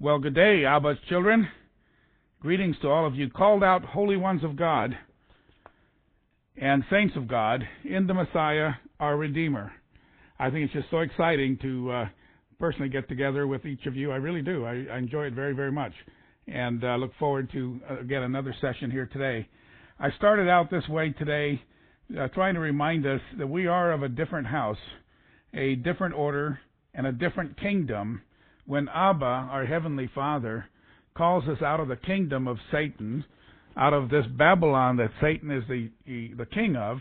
Well, good day, Abba's children. Greetings to all of you, called out holy ones of God and saints of God in the Messiah, our Redeemer. I think it's just so exciting to personally get together with each of you. I really do. I enjoy it very, very much, and look forward to, again, another session here today. I started out this way today trying to remind us that we are of a different house, a different order, and a different kingdom when Abba, our Heavenly Father, calls us out of the kingdom of Satan, out of this Babylon that Satan is the king of,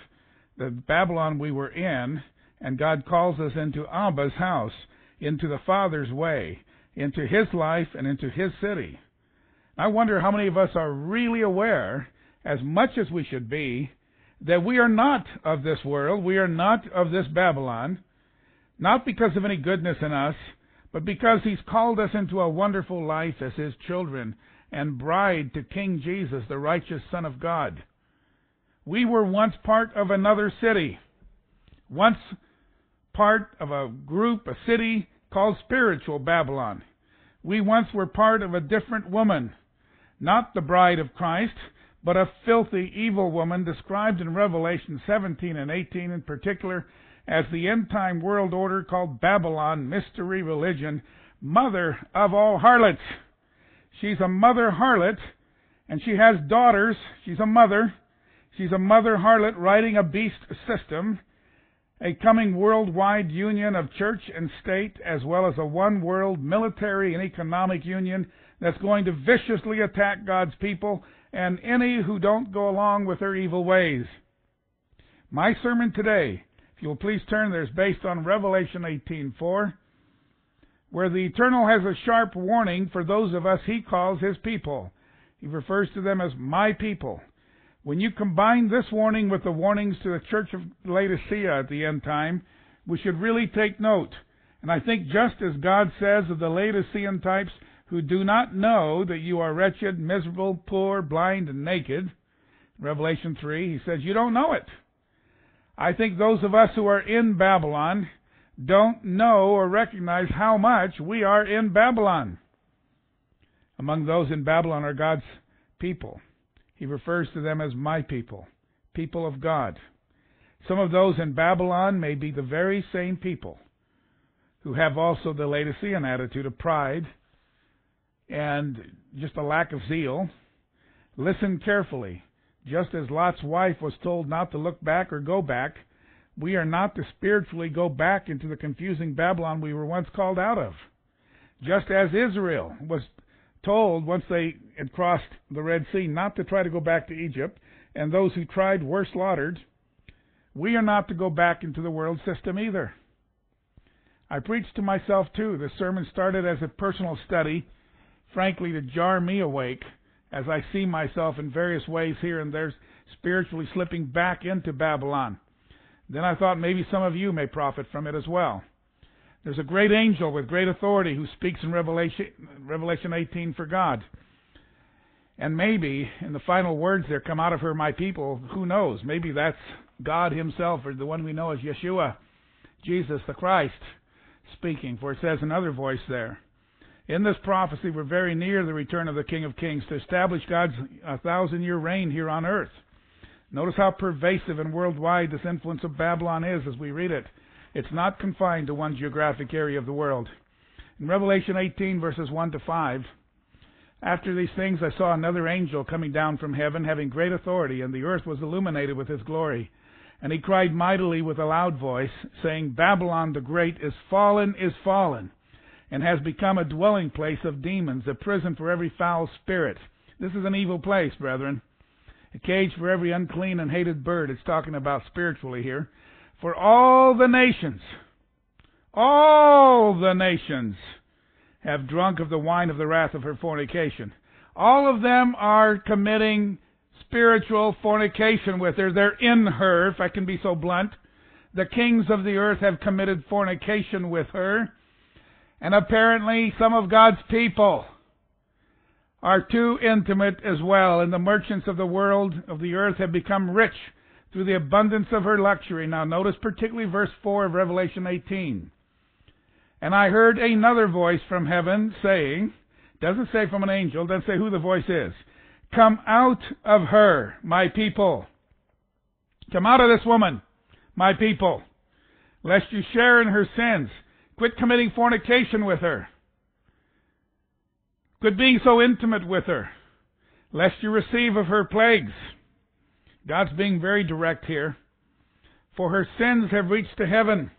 the Babylon we were in, and God calls us into Abba's house, into the Father's way, into His life and into His city. I wonder how many of us are really aware, as much as we should be, that we are not of this world, we are not of this Babylon, not because of any goodness in us, but because He's called us into a wonderful life as His children and bride to King Jesus, the righteous Son of God. We were once part of another city, once part of a group, a city called spiritual Babylon. We once were part of a different woman, not the bride of Christ, but a filthy, evil woman described in Revelation 17 and 18 in particular as the end-time world order called Babylon, mystery religion, mother of all harlots. She's a mother harlot, and she has daughters. She's a mother. She's a mother harlot riding a beast system, a coming worldwide union of church and state, as well as a one-world military and economic union that's going to viciously attack God's people and any who don't go along with their evil ways. My sermon today, if you'll please turn there, is based on Revelation 18:4, where the Eternal has a sharp warning for those of us He calls His people. He refers to them as my people. When you combine this warning with the warnings to the Church of Laodicea at the end time, we should really take note. And I think just as God says of the Laodicean types who do not know that you are wretched, miserable, poor, blind, and naked, Revelation 3, He says, you don't know it. I think those of us who are in Babylon don't know or recognize how much we are in Babylon. Among those in Babylon are God's people. He refers to them as my people, people of God. Some of those in Babylon may be the very same people who have also the Laodicean attitude of pride and just a lack of zeal. Listen carefully. Just as Lot's wife was told not to look back or go back, we are not to spiritually go back into the confusing Babylon we were once called out of. Just as Israel was told once they had crossed the Red Sea not to try to go back to Egypt, and those who tried were slaughtered, we are not to go back into the world system either. I preached to myself too. The sermon started as a personal study, frankly, to jar me awake, as I see myself in various ways here and there spiritually slipping back into Babylon. Then I thought maybe some of you may profit from it as well. There's a great angel with great authority who speaks in Revelation 18 for God. And maybe in the final words there, come out of her my people, who knows? Maybe that's God Himself, or the one we know as Yeshua, Jesus the Christ, speaking, for it says another voice there. In this prophecy, we're very near the return of the King of Kings to establish God's 1,000-year reign here on earth. Notice how pervasive and worldwide this influence of Babylon is as we read it. It's not confined to one geographic area of the world. In Revelation 18, verses 1 to 5, after these things I saw another angel coming down from heaven, having great authority, and the earth was illuminated with his glory. And he cried mightily with a loud voice, saying, Babylon the Great is fallen, and has become a dwelling place of demons, a prison for every foul spirit. This is an evil place, brethren, a cage for every unclean and hated bird. It's talking about spiritually here. For all the nations have drunk of the wine of the wrath of her fornication. All of them are committing spiritual fornication with her. They're in her, if I can be so blunt. The kings of the earth have committed fornication with her. And apparently some of God's people are too intimate as well. And the merchants of the world, of the earth, have become rich through the abundance of her luxury. Now notice particularly verse 4 of Revelation 18. And I heard another voice from heaven saying, Doesn't say from an angel. Doesn't say who the voice is. Come out of her, my people. Come out of this woman, my people, lest you share in her sins. Quit committing fornication with her. Quit being so intimate with her, lest you receive of her plagues. God's being very direct here. For her sins have reached to heaven.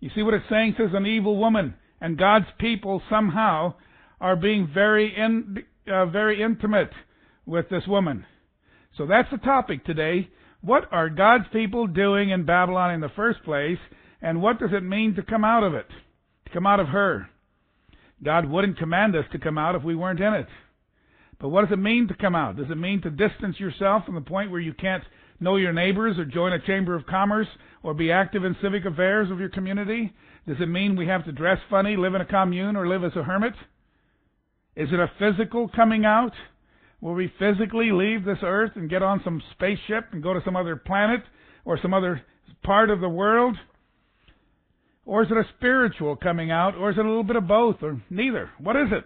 You see what it's saying? It says an evil woman. And God's people somehow are being very intimate with this woman. So that's the topic today. What are God's people doing in Babylon in the first place? And what does it mean to come out of it? To come out of her. God wouldn't command us to come out if we weren't in it. But what does it mean to come out? Does it mean to distance yourself from the point where you can't know your neighbors or join a chamber of commerce or be active in civic affairs of your community? Does it mean we have to dress funny, live in a commune, or live as a hermit? Is it a physical coming out? Will we physically leave this earth and get on some spaceship and go to some other planet or some other part of the world? Or is it a spiritual coming out? Or is it a little bit of both or neither? What is it?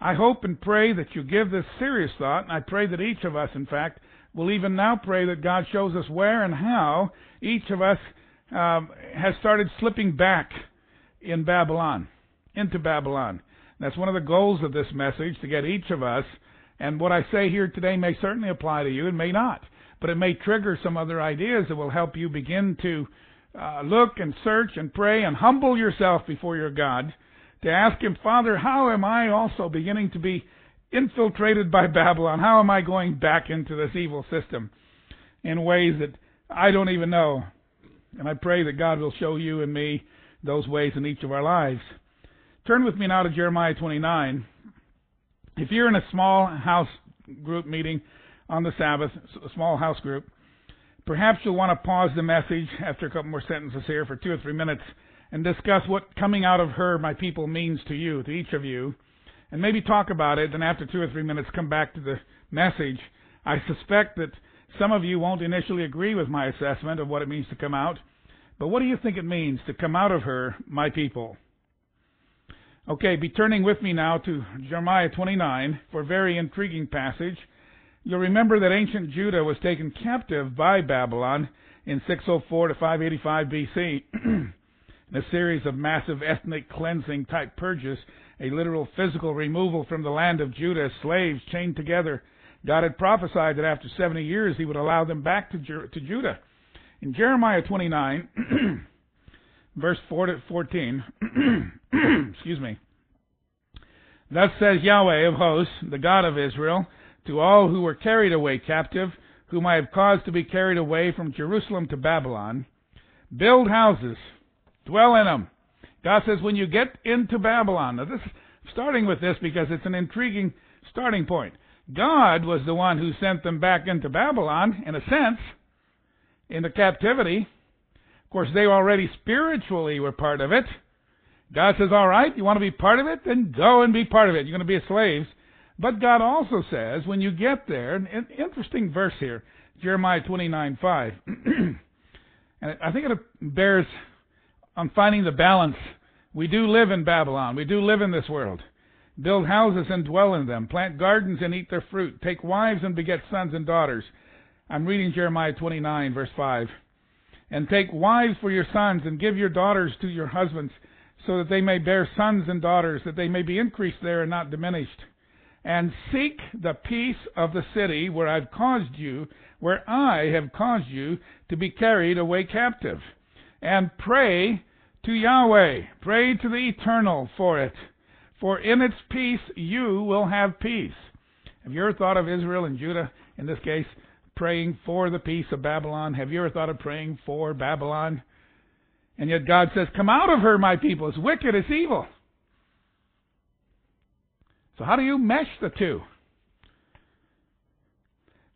I hope and pray that you give this serious thought, and I pray that each of us, in fact, will even now pray that God shows us where and how each of us has started slipping back in Babylon, into Babylon. That's one of the goals of this message, to get each of us, and what I say here today may certainly apply to you and may not, but it may trigger some other ideas that will help you begin to look and search and pray and humble yourself before your God to ask Him, Father, how am I also beginning to be infiltrated by Babylon? How am I going back into this evil system in ways that I don't even know? And I pray that God will show you and me those ways in each of our lives. Turn with me now to Jeremiah 29. If you're in a small house group meeting on the Sabbath, a small house group, perhaps you'll want to pause the message after a couple more sentences here for 2 or 3 minutes and discuss what coming out of her, my people, means to you, to each of you, and maybe talk about it, and after 2 or 3 minutes come back to the message. I suspect that some of you won't initially agree with my assessment of what it means to come out, but what do you think it means to come out of her, my people? Okay, be turning with me now to Jeremiah 29 for a very intriguing passage. You'll remember that ancient Judah was taken captive by Babylon in 604 to 585 BC in a series of massive ethnic cleansing type purges, a literal physical removal from the land of Judah, slaves chained together. God had prophesied that after 70 years he would allow them back to Judah. In Jeremiah 29, verse 4 to 14, excuse me. Thus says Yahweh of hosts, the God of Israel, to all who were carried away captive, whom I have caused to be carried away from Jerusalem to Babylon, build houses, dwell in them. God says, when you get into Babylon, now this, starting with this because it's an intriguing starting point. God was the one who sent them back into Babylon, in a sense, into captivity. Of course, they already spiritually were part of it. God says, all right, you want to be part of it? Then go and be part of it. You're going to be slaves. But God also says, when you get there, an interesting verse here, Jeremiah 29:5, and I think it bears on finding the balance. We do live in Babylon. We do live in this world. Build houses and dwell in them. Plant gardens and eat their fruit. Take wives and beget sons and daughters. I'm reading Jeremiah 29, verse 5. And take wives for your sons and give your daughters to your husbands, so that they may bear sons and daughters, that they may be increased there and not diminished. And seek the peace of the city where I've caused you, where I have caused you to be carried away captive. And pray to Yahweh, pray to the Eternal for it. For in its peace you will have peace. Have you ever thought of Israel and Judah, in this case, praying for the peace of Babylon? Have you ever thought of praying for Babylon? And yet God says, come out of her, my people. It's wicked, it's evil. So how do you mesh the two?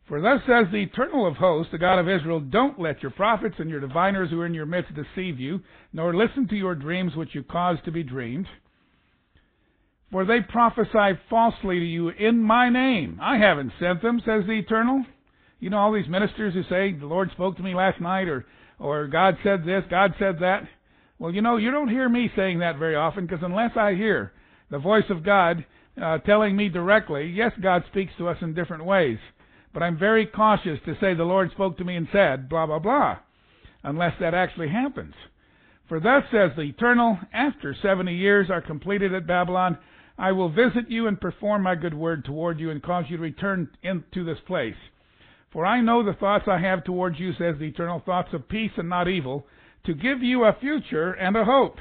For thus says the Eternal of hosts, the God of Israel, don't let your prophets and your diviners who are in your midst deceive you, nor listen to your dreams which you cause to be dreamed. For they prophesy falsely to you in my name. I haven't sent them, says the Eternal. You know all these ministers who say, the Lord spoke to me last night, or God said this, God said that. Well, you know, you don't hear me saying that very often, because unless I hear the voice of God telling me directly. Yes, God speaks to us in different ways, but I'm very cautious to say the Lord spoke to me and said, blah, blah, blah, unless that actually happens. For thus says the Eternal, after 70 years are completed at Babylon, I will visit you and perform my good word toward you and cause you to return into this place. For I know the thoughts I have towards you, says the Eternal, thoughts of peace and not evil, to give you a future and a hope.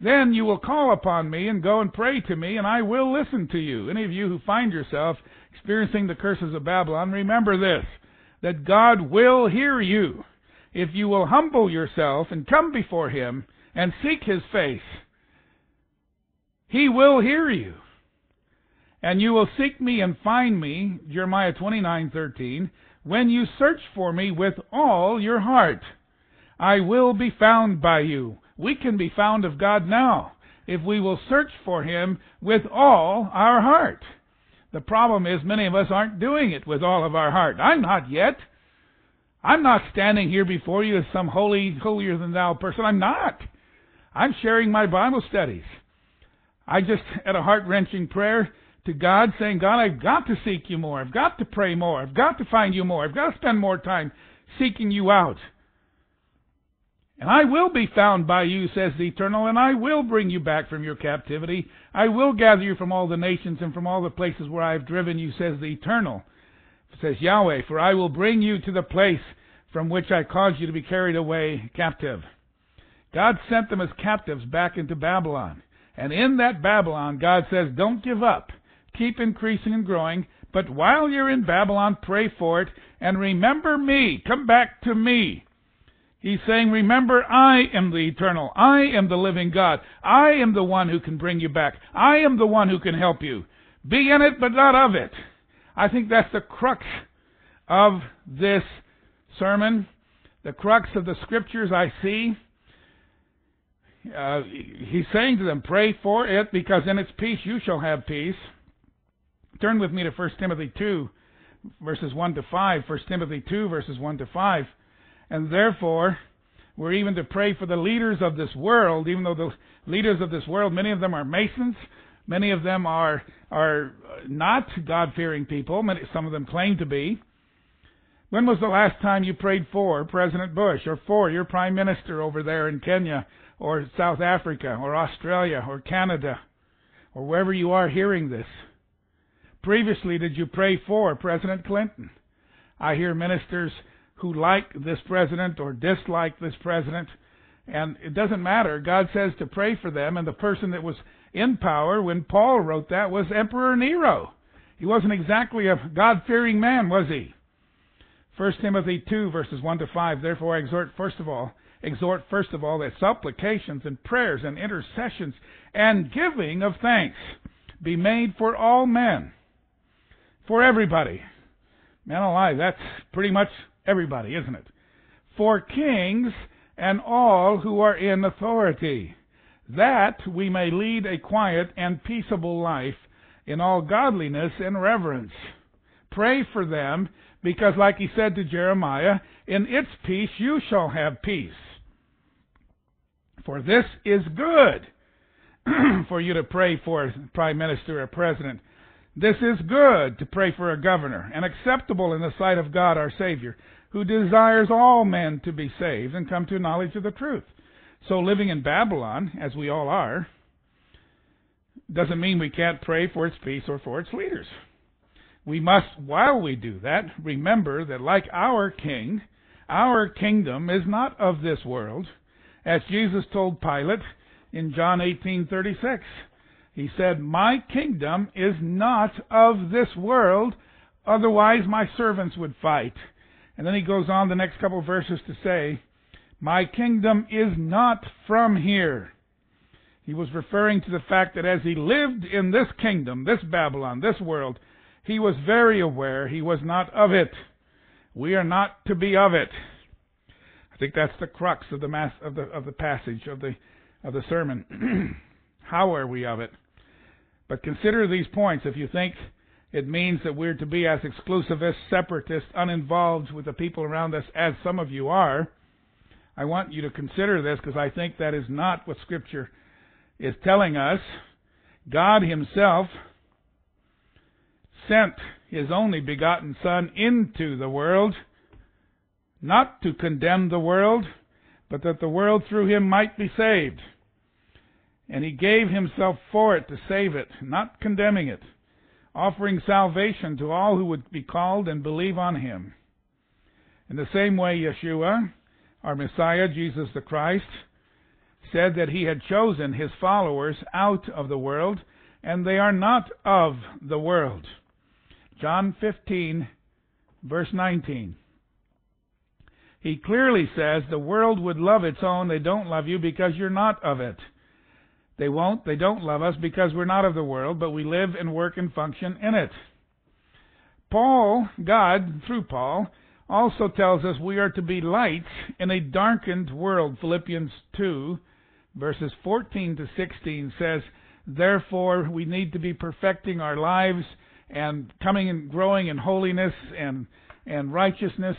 Then you will call upon me and go and pray to me, and I will listen to you. Any of you who find yourself experiencing the curses of Babylon, remember this, that God will hear you if you will humble yourself and come before him and seek his face. He will hear you. And you will seek me and find me, Jeremiah 29:13, when you search for me with all your heart. I will be found by you. We can be found of God now if we will search for him with all our heart. The problem is many of us aren't doing it with all of our heart. I'm not yet. I'm not standing here before you as some holy, holier-than-thou person. I'm not. I'm sharing my Bible studies. I just had a heart-wrenching prayer to God saying, God, I've got to seek you more. I've got to pray more. I've got to find you more. I've got to spend more time seeking you out. And I will be found by you, says the Eternal, and I will bring you back from your captivity. I will gather you from all the nations and from all the places where I have driven you, says the Eternal. Says Yahweh, for I will bring you to the place from which I caused you to be carried away captive. God sent them as captives back into Babylon. And in that Babylon, God says, don't give up. Keep increasing and growing. But while you're in Babylon, pray for it and remember me. Come back to me. He's saying, remember, I am the Eternal. I am the living God. I am the one who can bring you back. I am the one who can help you. Be in it, but not of it. I think that's the crux of this sermon, the crux of the scriptures I see. He's saying to them, pray for it, because in its peace you shall have peace. Turn with me to 1 Timothy 2, verses 1 to 5. 1 Timothy 2, verses 1 to 5. And therefore, we're even to pray for the leaders of this world, even though the leaders of this world, many of them are Masons. Many of them are not God-fearing people. Some of them claim to be. When was the last time you prayed for President Bush or for your prime minister over there in Kenya or South Africa or Australia or Canada or wherever you are hearing this? Previously, did you pray for President Clinton? I hear ministers who like this president or dislike this president, and it doesn't matter. God says to pray for them, and the person that was in power when Paul wrote that was Emperor Nero. He wasn't exactly a God-fearing man, was he? 1 Timothy 2, verses 1 to 5, therefore I exhort first of all that supplications and prayers and intercessions and giving of thanks be made for all men, for everybody. Man alive, that's pretty much everybody, isn't it? For kings and all who are in authority, that we may lead a quiet and peaceable life in all godliness and reverence. Pray for them, because like he said to Jeremiah, in its peace you shall have peace. For this is good for you to pray for a prime minister or president. This is good to pray for a governor, and acceptable in the sight of God our Savior, who desires all men to be saved and come to knowledge of the truth. So living in Babylon, as we all are, doesn't mean we can't pray for its peace or for its leaders. We must, while we do that, remember that like our king, our kingdom is not of this world. As Jesus told Pilate in John 18:36, he said, my kingdom is not of this world, otherwise my servants would fight. And then he goes on the next couple of verses to say, my kingdom is not from here. He was referring to the fact that as he lived in this kingdom, this Babylon, this world, he was very aware he was not of it. We are not to be of it. I think that's the crux of the passage of the sermon. How are we of it? But consider these points if you think it means that we're to be as exclusivist, separatist, uninvolved with the people around us as some of you are. I want you to consider this because I think that is not what Scripture is telling us God himself sent his only begotten Son into the world, not to condemn the world, but that the world through him might be saved. And he gave himself for it to save it, not condemning it, offering salvation to all who would be called and believe on him. In the same way, Yeshua, our Messiah, Jesus the Christ, said that he had chosen his followers out of the world, and they are not of the world. John 15, verse 19. He clearly says the world would love its own. They don't love you because you're not of it. They don't love us because we're not of the world, but we live and work and function in it. Paul, God, through Paul, also tells us we are to be lights in a darkened world. Philippians 2, verses 14 to 16 says, therefore, we need to be perfecting our lives and coming and growing in holiness and righteousness,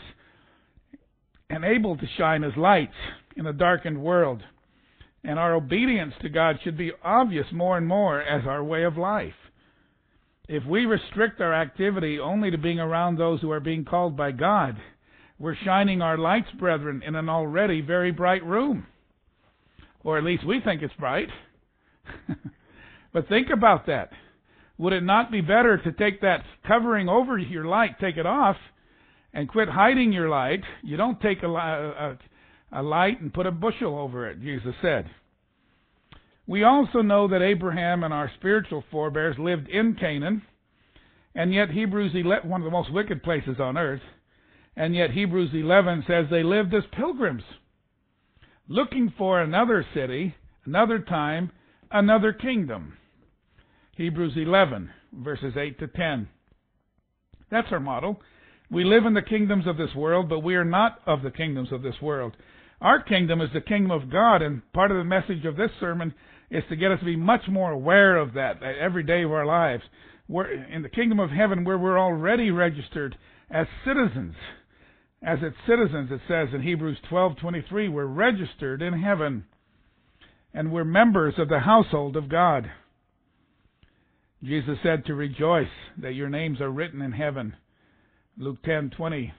and able to shine as lights in a darkened world. And our obedience to God should be obvious more and more as our way of life. If we restrict our activity only to being around those who are being called by God, we're shining our lights, brethren, in an already very bright room. Or at least we think it's bright. But think about that. Would it not be better to take that covering over your light, take it off, and quit hiding your light? You don't take a light and put a bushel over it, Jesus said. We also know that Abraham and our spiritual forebears lived in Canaan, and yet Hebrews 11, one of the most wicked places on earth, and yet Hebrews 11 says they lived as pilgrims, looking for another city, another time, another kingdom. Hebrews 11, verses 8 to 10. That's our model. We live in the kingdoms of this world, but we are not of the kingdoms of this world. Our kingdom is the kingdom of God, and part of the message of this sermon is to get us to be much more aware of that every day of our lives. We're in the kingdom of heaven, where we're already registered as citizens. As its citizens, it says in Hebrews 12:23, we're registered in heaven, and we're members of the household of God. Jesus said to rejoice that your names are written in heaven. Luke 10:20.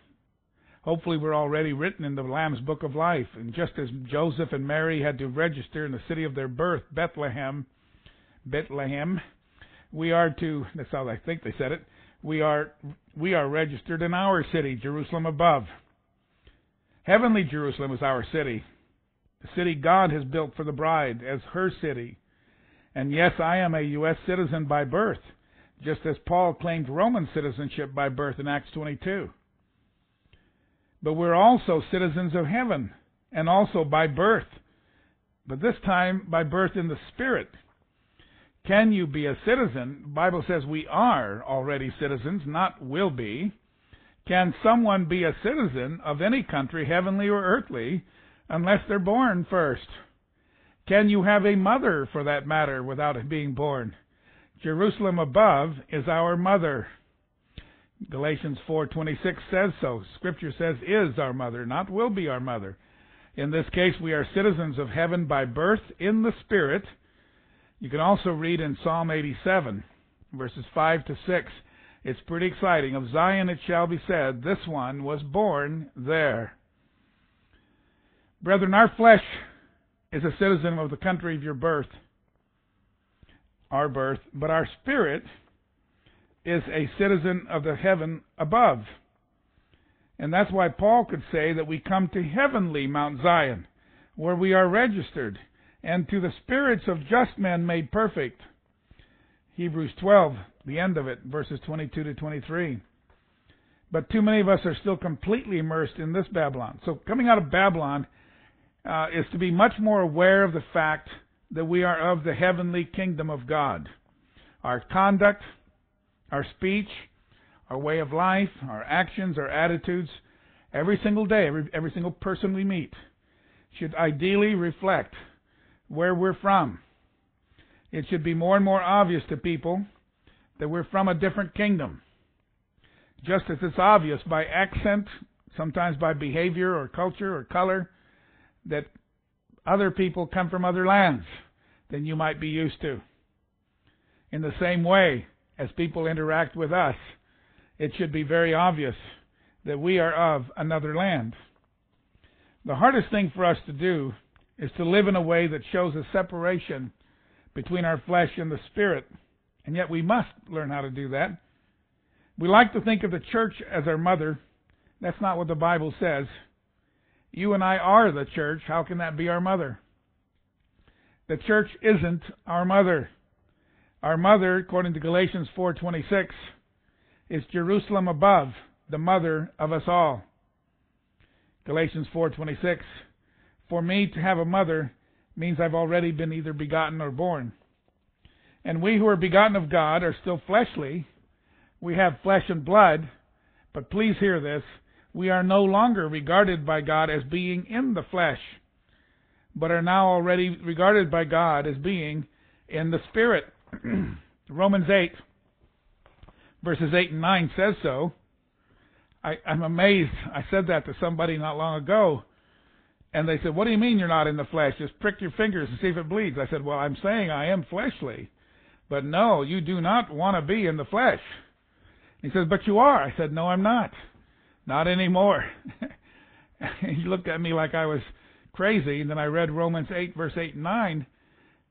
Hopefully we're already written in the Lamb's Book of Life. And just as Joseph and Mary had to register in the city of their birth, Bethlehem, we are to, that's how I think they said it, we are registered in our city, Jerusalem above. Heavenly Jerusalem is our city, the city God has built for the bride as her city. And yes, I am a U.S. citizen by birth, just as Paul claimed Roman citizenship by birth in Acts 22. But we're also citizens of heaven, and also by birth, but this time by birth in the Spirit. Can you be a citizen? The Bible says we are already citizens, not will be. Can someone be a citizen of any country, heavenly or earthly, unless they're born first? Can you have a mother, for that matter, without it being born? Jerusalem above is our mother. Galatians 4:26 says so. Scripture says is our mother, not will be our mother. In this case, we are citizens of heaven by birth in the Spirit. You can also read in Psalm 87, verses 5 to 6. It's pretty exciting. Of Zion it shall be said, this one was born there. Brethren, our flesh is a citizen of the country of your birth. Our birth, but our spirit is a citizen of the heaven above. And that's why Paul could say that we come to heavenly Mount Zion, where we are registered, and to the spirits of just men made perfect. Hebrews 12, the end of it, verses 22 to 23. But too many of us are still completely immersed in this Babylon. So coming out of Babylon is to be much more aware of the fact that we are of the heavenly kingdom of God. Our conduct, our speech, our way of life, our actions, our attitudes, every single day, every single person we meet, should ideally reflect where we're from. It should be more and more obvious to people that we're from a different kingdom. Just as it's obvious by accent, sometimes by behavior or culture or color, that other people come from other lands. than you might be used to. In the same way, as people interact with us, it should be very obvious that we are of another land. The hardest thing for us to do is to live in a way that shows a separation between our flesh and the spirit, and yet we must learn how to do that. We like to think of the church as our mother. That's not what the Bible says. You and I are the church. How can that be our mother? The church isn't our mother. Our mother, according to Galatians 4:26, is Jerusalem above, the mother of us all. Galatians 4:26, for me to have a mother means I've already been either begotten or born. And we who are begotten of God are still fleshly. We have flesh and blood, but please hear this. We are no longer regarded by God as being in the flesh, but are now already regarded by God as being in the Spirit. Romans 8, verses 8 and 9 says so. I'm amazed. I said that to somebody not long ago, and they said, what do you mean you're not in the flesh? Just prick your fingers and see if it bleeds. I said, well, I'm saying I am fleshly, but no, you do not want to be in the flesh. He says, but you are. I said, no, I'm not. Not anymore. He looked at me like I was crazy, and then I read Romans 8, verse 8 and 9,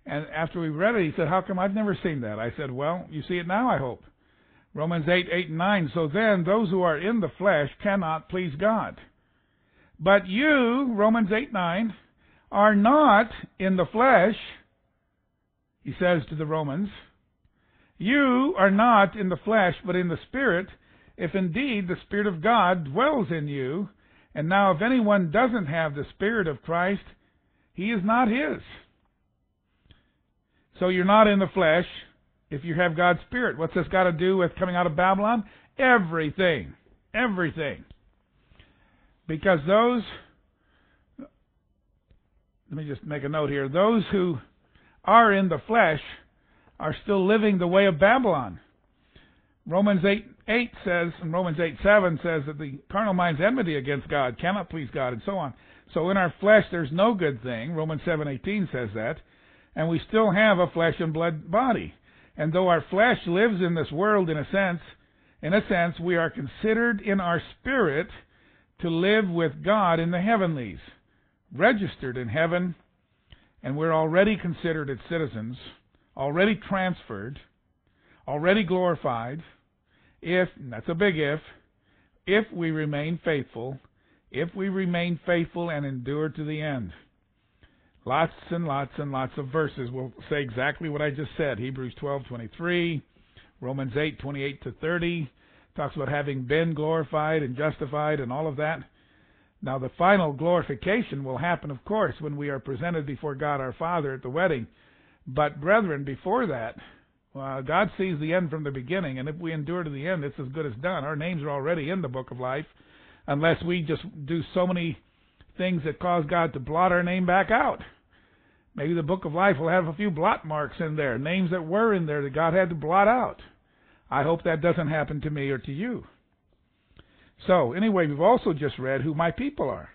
and after we read it, he said, how come I've never seen that? I said, well, you see it now, I hope. Romans 8, 8 and 9, so then those who are in the flesh cannot please God. But you, Romans 8, 9, are not in the flesh, he says to the Romans. You are not in the flesh, but in the Spirit, if indeed the Spirit of God dwells in you. And now if anyone doesn't have the Spirit of Christ, he is not his. So you're not in the flesh if you have God's Spirit. What's this got to do with coming out of Babylon? Everything. Everything. Because those, let me just make a note here, those who are in the flesh are still living the way of Babylon. Romans 8:8 says, and Romans 8:7 says that the carnal mind's enmity against God, cannot please God, and so on. So in our flesh there's no good thing. Romans 7:18 says that. And we still have a flesh and blood body. And though our flesh lives in this world in a sense, we are considered in our spirit to live with God in the heavenlies, registered in heaven, and we're already considered its citizens, already transferred, already glorified, if, and that's a big if we remain faithful, and endure to the end. Lots and lots and lots of verses will say exactly what I just said. Hebrews 12:23, Romans 8:28 to 30, talks about having been glorified and justified and all of that. Now the final glorification will happen, of course, when we are presented before God our Father at the wedding. But brethren, before that, God sees the end from the beginning, and if we endure to the end, it's as good as done. Our names are already in the book of life, unless we just do so many things that cause God to blot our name back out. Maybe the book of life will have a few blot marks in there, names that were in there that God had to blot out. I hope that doesn't happen to me or to you. So, anyway, we've also just read who my people are.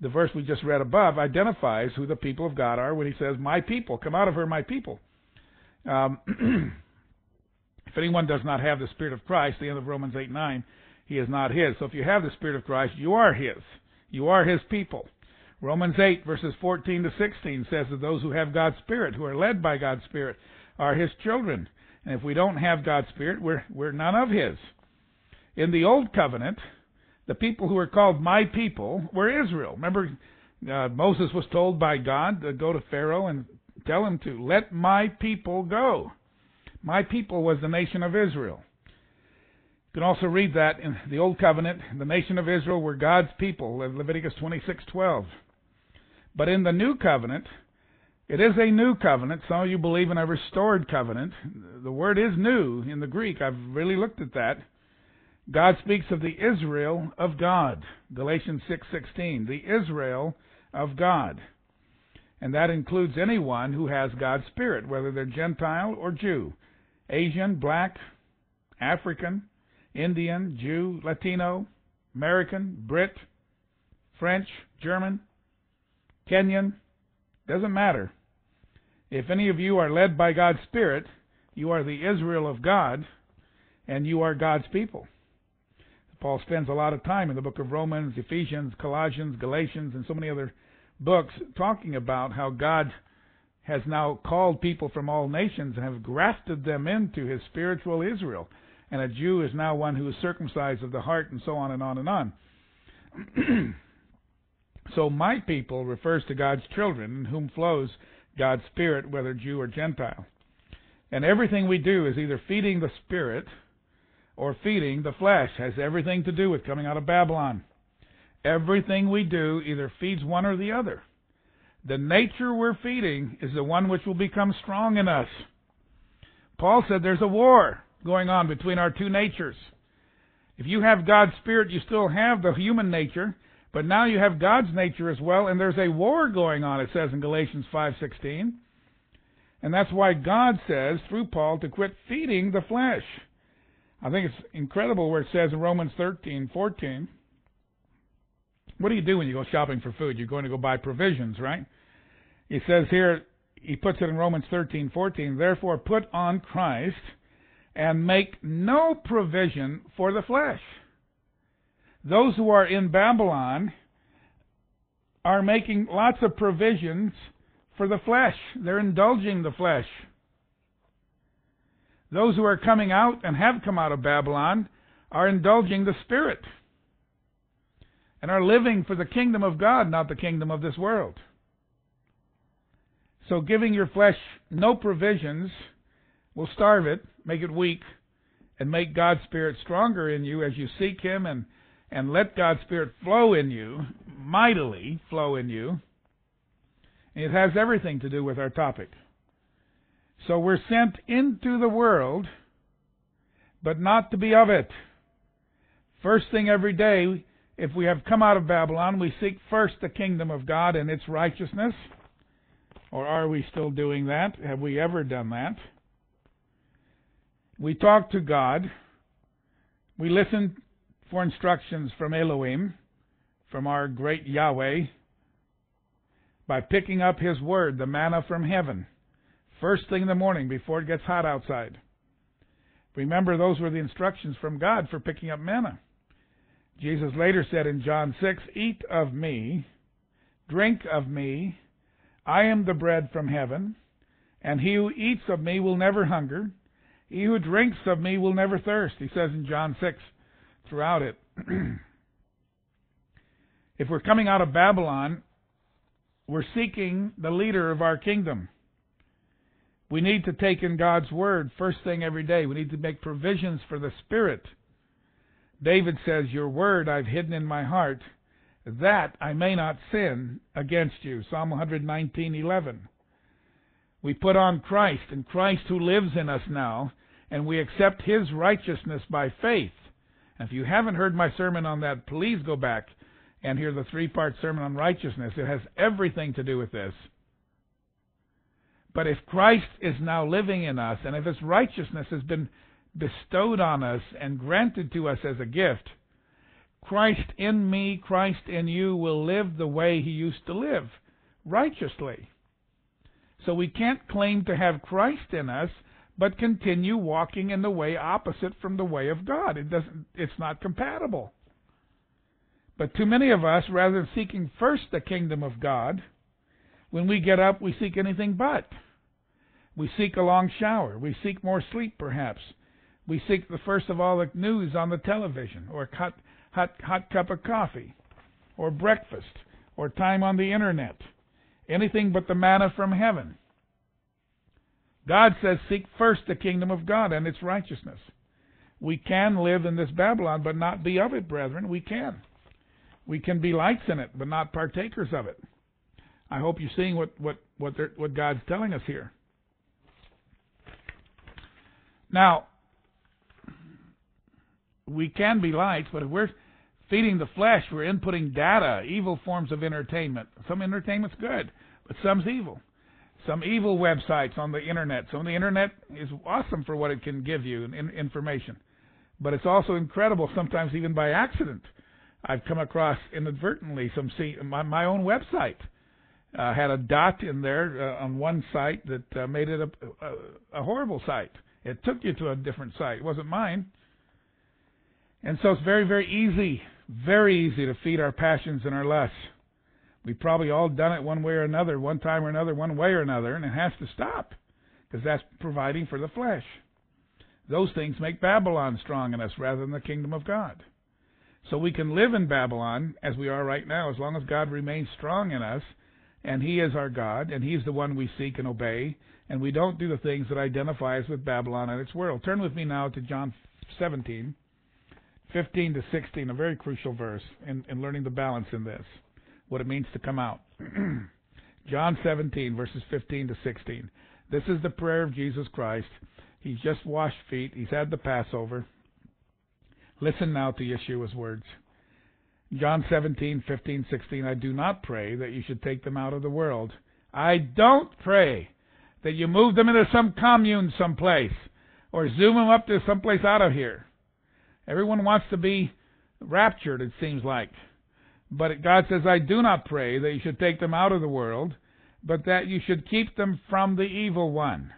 The verse we just read above identifies who the people of God are when he says, my people, come out of her, my people. If anyone does not have the Spirit of Christ, the end of Romans 8:9, he is not his. So if you have the Spirit of Christ, you are his. You are his people. Romans 8, verses 14 to 16 says that those who have God's Spirit, who are led by God's Spirit, are his children. And if we don't have God's Spirit, we're none of his. In the Old Covenant, the people who were called my people were Israel. Remember, Moses was told by God to go to Pharaoh and tell him to let my people go. My people was the nation of Israel. You can also read that in the Old Covenant. The nation of Israel were God's people, Leviticus 26:12. But in the New Covenant, it is a new covenant. Some of you believe in a restored covenant. The word is new in the Greek. I've really looked at that. God speaks of the Israel of God, Galatians 6:16, the Israel of God. And that includes anyone who has God's Spirit, whether they're Gentile or Jew, Asian, black, African, Indian, Jew, Latino, American, Brit, French, German, Kenyan, doesn't matter. If any of you are led by God's Spirit, you are the Israel of God, and you are God's people. Paul spends a lot of time in the book of Romans, Ephesians, Colossians, Galatians, and so many other books talking about how God has now called people from all nations and have grafted them into his spiritual Israel. And a Jew is now one who is circumcised of the heart, and so on and on and on. So my people refers to God's children, in whom flows God's Spirit, whether Jew or Gentile. And everything we do is either feeding the Spirit or feeding the flesh. Has everything to do with coming out of Babylon. Everything we do either feeds one or the other. The nature we're feeding is the one which will become strong in us. Paul said there's a war going on between our two natures. If you have God's Spirit, you still have the human nature, but now you have God's nature as well, and there's a war going on, it says in Galatians 5:16. And that's why God says, through Paul, to quit feeding the flesh. I think it's incredible where it says in Romans 13:14. What do you do when you go shopping for food? You're going to go buy provisions, right? He says here, he puts it in Romans 13:14, therefore put on Christ and make no provision for the flesh. Those who are in Babylon are making lots of provisions for the flesh. They're indulging the flesh. Those who are coming out and have come out of Babylon are indulging the Spirit and are living for the kingdom of God, not the kingdom of this world. So giving your flesh no provisions will starve it, make it weak, and make God's Spirit stronger in you as you seek Him and let God's Spirit flow in you, mightily flow in you. And it has everything to do with our topic. So we're sent into the world, but not to be of it. First thing every day, if we have come out of Babylon, we seek first the kingdom of God and its righteousness. Or are we still doing that? Have we ever done that? We talk to God. We listen for instructions from Elohim, from our great Yahweh, by picking up His Word, the manna from heaven. First thing in the morning before it gets hot outside. Remember, those were the instructions from God for picking up manna. Jesus later said in John 6, eat of me, drink of me, I am the bread from heaven, and he who eats of me will never hunger, he who drinks of me will never thirst. He says in John 6 throughout it. If we're coming out of Babylon, we're seeking the leader of our kingdom. We need to take in God's Word first thing every day. We need to make provisions for the Spirit. David says, your Word I've hidden in my heart, that I may not sin against you. Psalm 119:11. We put on Christ, and Christ who lives in us now, and we accept His righteousness by faith. And if you haven't heard my sermon on that, please go back and hear the three-part sermon on righteousness. It has everything to do with this. But if Christ is now living in us, and if His righteousness has been bestowed on us and granted to us as a gift, Christ in me, Christ in you will live the way He used to live, righteously. So we can't claim to have Christ in us, but continue walking in the way opposite from the way of God. It's not compatible. But too many of us, rather than seeking first the kingdom of God, when we get up, we seek anything but. We seek a long shower. We seek more sleep, perhaps. We seek the first of all the news on the television, or a hot cup of coffee, or breakfast, or time on the internet. Anything but the manna from heaven. God says, seek first the kingdom of God and its righteousness. We can live in this Babylon, but not be of it, brethren. We can. We can be lights in it, but not partakers of it. I hope you're seeing what God's telling us here. Now, we can be lights, but if we're feeding the flesh, we're inputting data, evil forms of entertainment. Some entertainment's good, but some's evil. Some evil websites on the internet. Some of the internet is awesome for what it can give you in information, but it's also incredible sometimes even by accident. I've come across inadvertently some my own website had a dot in there on one site that made it a horrible site. It took you to a different site. It wasn't mine. And so it's very, very easy to feed our passions and our lusts. We've probably all done it one way or another, one time or another, one way or another, and it has to stop because that's providing for the flesh. Those things make Babylon strong in us rather than the kingdom of God. So we can live in Babylon as we are right now as long as God remains strong in us, and He is our God, and He's the one we seek and obey, and we don't do the things that identify us with Babylon and its world. Turn with me now to John 17, 15 to 16, a very crucial verse in learning the balance in this, what it means to come out. John 17, verses 15 to 16. This is the prayer of Jesus Christ. He's just washed feet. He's had the Passover. Listen now to Yeshua's words. John 17, 15, 16, I do not pray that you should take them out of the world. I don't pray that you move them into some commune someplace or zoom them up to someplace out of here. Everyone wants to be raptured, it seems like. But God says, I do not pray that you should take them out of the world, but that you should keep them from the evil one.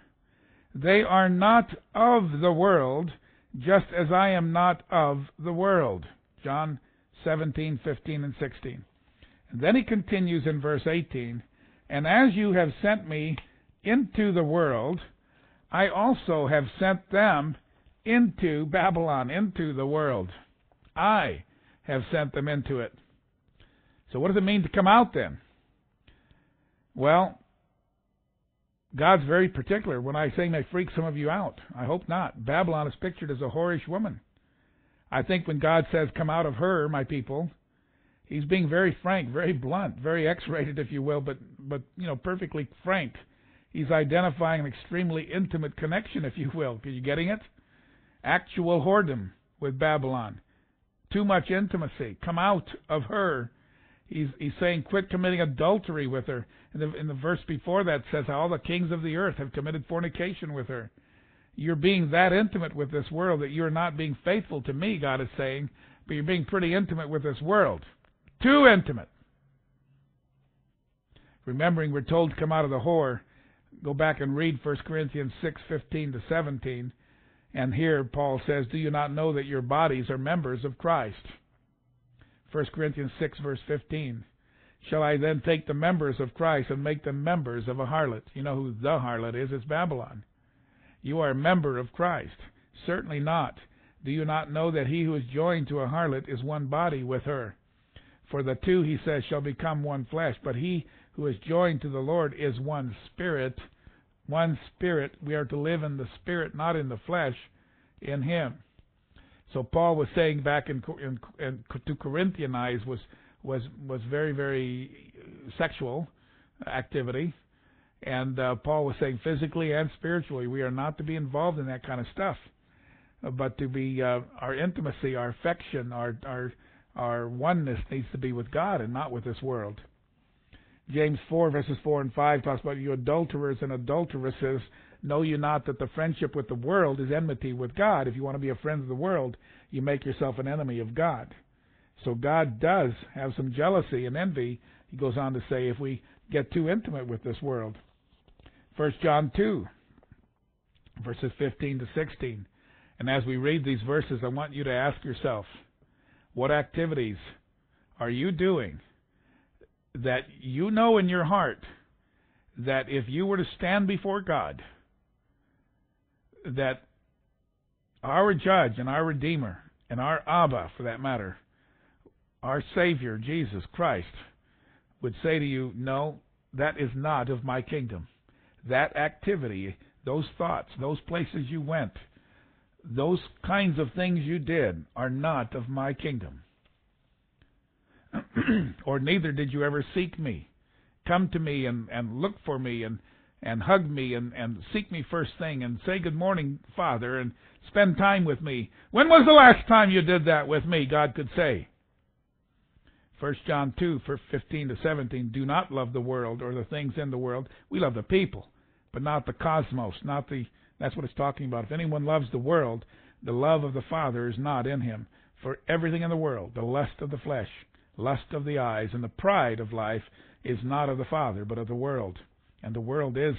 They are not of the world, just as I am not of the world. John 17, 15, and 16. And then he continues in verse 18, and as you have sent me into the world, I also have sent them into Babylon, into the world. I have sent them into it. So what does it mean to come out then? Well, God's very particular. When I say may freak some of you out, I hope not. Babylon is pictured as a whorish woman. I think when God says, come out of her, my people, He's being very frank, very blunt, very X-rated, if you will, but you know, perfectly frank. He's identifying an extremely intimate connection, if you will. Are you getting it? Actual whoredom with Babylon. Too much intimacy. Come out of her. He's saying, quit committing adultery with her. And the verse before that says, all the kings of the earth have committed fornication with her. You're being that intimate with this world that you're not being faithful to me, God is saying, but you're being pretty intimate with this world. Too intimate. Remembering we're told to come out of the whore. Go back and read 1 Corinthians 6, 15 to 17. And here Paul says, do you not know that your bodies are members of Christ? 1 Corinthians 6, verse 15. Shall I then take the members of Christ and make them members of a harlot? You know who the harlot is? It's Babylon. You are a member of Christ. Certainly not. Do you not know that he who is joined to a harlot is one body with her? For the two, he says, shall become one flesh. But he who is joined to the Lord is one spirit. One spirit. We are to live in the spirit, not in the flesh, in him. So Paul was saying back in to Corinthianize was very, very sexual activity. And Paul was saying physically and spiritually, we are not to be involved in that kind of stuff, but to be our intimacy, our affection, our oneness needs to be with God and not with this world. James 4, verses 4 and 5 talks about you adulterers and adulteresses. Know you not that the friendship with the world is enmity with God? If you want to be a friend of the world, you make yourself an enemy of God. So God does have some jealousy and envy, he goes on to say, if we get too intimate with this world. 1 John 2, verses 15 to 16. And as we read these verses, I want you to ask yourself, what activities are you doing that you know in your heart that if you were to stand before God, that our judge and our redeemer and our Abba, for that matter, our Savior, Jesus Christ, would say to you, no, that is not of my kingdom. That activity, those thoughts, those places you went, those kinds of things you did are not of my kingdom. Or neither did you ever seek me. Come to me and look for me and hug me and seek me first thing and say good morning, Father, and spend time with me. When was the last time you did that with me? God could say. 1 John 2, 15 to 17, do not love the world or the things in the world. We love the people, but not the cosmos. That's what it's talking about. If anyone loves the world, the love of the Father is not in him. For everything in the world, the lust of the flesh, lust of the eyes, and the pride of life is not of the Father, but of the world. And the world is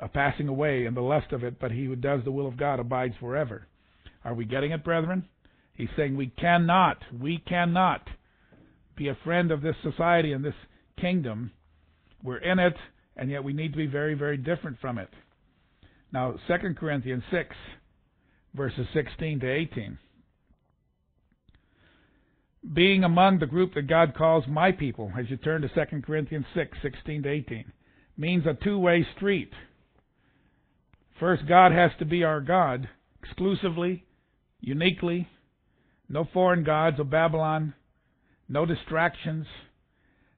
a passing away and the lust of it, but he who does the will of God abides forever. Are we getting it, brethren? He's saying we cannot be a friend of this society and this kingdom. We're in it, and yet we need to be very, very different from it. Now, 2 Corinthians 6, verses 16 to 18. Being among the group that God calls my people, as you turn to 2 Corinthians 6, 16 to 18, means a two-way street. First, God has to be our God, exclusively, uniquely. No foreign gods of Babylon, no distractions,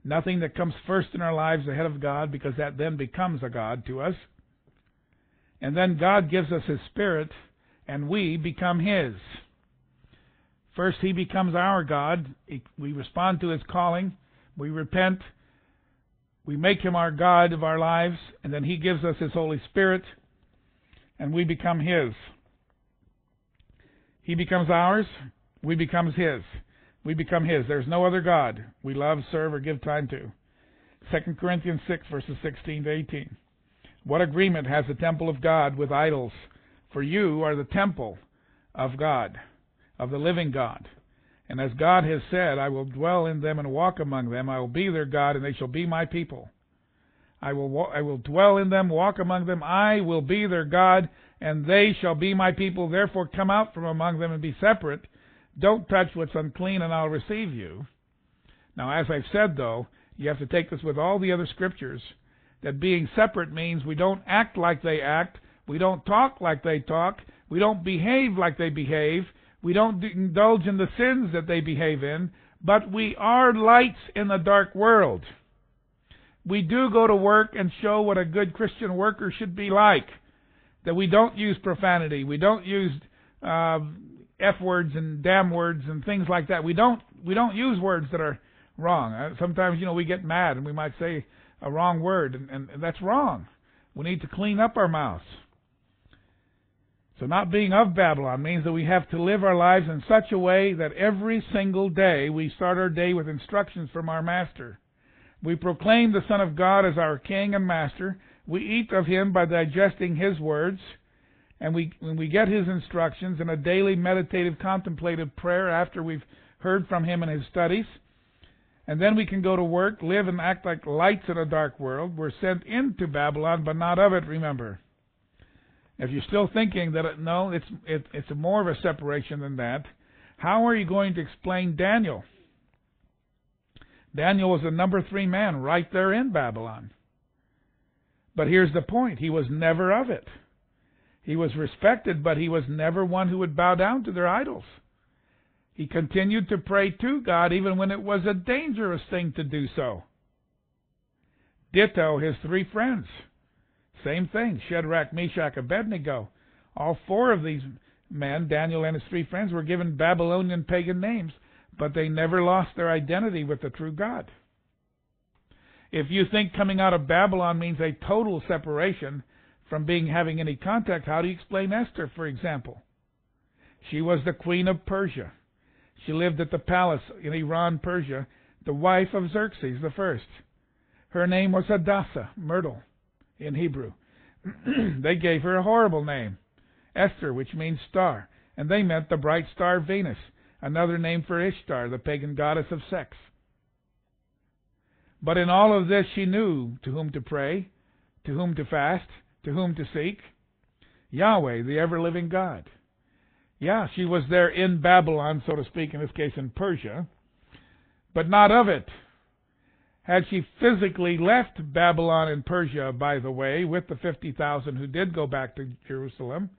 nothing that comes first in our lives ahead of God, because that then becomes a God to us. And then God gives us His Spirit, and we become His. First, He becomes our God. We respond to His calling. We repent. We make Him our God of our lives. And then He gives us His Holy Spirit, and we become His. He becomes ours. We become His. We become His. There's no other God we love, serve, or give time to. 2 Corinthians 6, verses 16 to 18. What agreement has the temple of God with idols? For you are the temple of God, of the living God. And as God has said, I will dwell in them and walk among them. I will be their God, and they shall be my people. I will dwell in them, walk among them. I will be their God, and they shall be my people. Therefore come out from among them and be separate. Don't touch what's unclean, and I'll receive you. Now, as I've said, though, you have to take this with all the other scriptures, that being separate means we don't act like they act. We don't talk like they talk. We don't behave like they behave. We don't indulge in the sins that they behave in, but we are lights in the dark world. We do go to work and show what a good Christian worker should be like, that we don't use profanity. We don't use F-words and damn words and things like that. We don't use words that are wrong. Sometimes, we get mad and we might say a wrong word, and that's wrong. We need to clean up our mouths. So not being of Babylon means that we have to live our lives in such a way that every single day we start our day with instructions from our Master. We proclaim the Son of God as our King and Master. We eat of Him by digesting His words. And when we get His instructions in a daily meditative contemplative prayer after we've heard from Him in His studies. And then we can go to work, live, and act like lights in a dark world. We're sent into Babylon, but not of it, remember. If you're still thinking that, it's more of a separation than that, how are you going to explain Daniel? Daniel was the number 3 man right there in Babylon. But here's the point. He was never of it. He was respected, but he was never one who would bow down to their idols. He continued to pray to God even when it was a dangerous thing to do so. Ditto his 3 friends. Same thing, Shadrach, Meshach, Abednego. All 4 of these men, Daniel and his 3 friends, were given Babylonian pagan names, but they never lost their identity with the true God. If you think coming out of Babylon means a total separation from having any contact, how do you explain Esther, for example? She was the queen of Persia. She lived at the palace in Iran, Persia, the wife of Xerxes the First. Her name was Hadassah, myrtle, in Hebrew. They gave her a horrible name, Esther, which means star, and they meant the bright star Venus, another name for Ishtar, the pagan goddess of sex. But in all of this she knew to whom to pray, to whom to fast, to whom to seek, Yahweh, the ever-living God. Yeah, she was there in Babylon, so to speak, in this case in Persia, but not of it. Had she physically left Babylon and Persia, by the way, with the 50,000 who did go back to Jerusalem,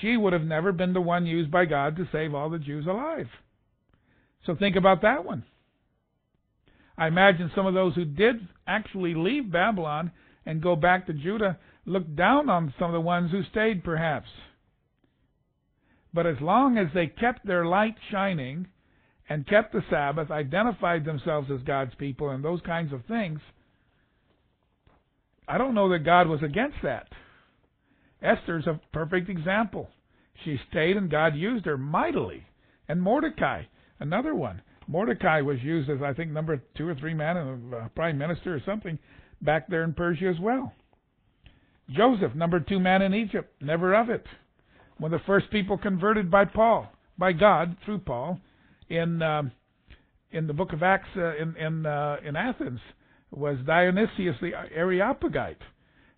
she would have never been the one used by God to save all the Jews alive. So think about that one. I imagine some of those who did actually leave Babylon and go back to Judah looked down on some of the ones who stayed, perhaps. But as long as they kept their light shining and kept the Sabbath, identified themselves as God's people and those kinds of things, I don't know that God was against that. Esther's a perfect example. She stayed and God used her mightily. And Mordecai, another one. Mordecai was used as, I think, number 2 or 3 man and a prime minister or something back there in Persia as well. Joseph, number 2 man in Egypt, never of it. One of the first people converted by Paul, by God through Paul, in the book of Acts in Athens was Dionysius the Areopagite.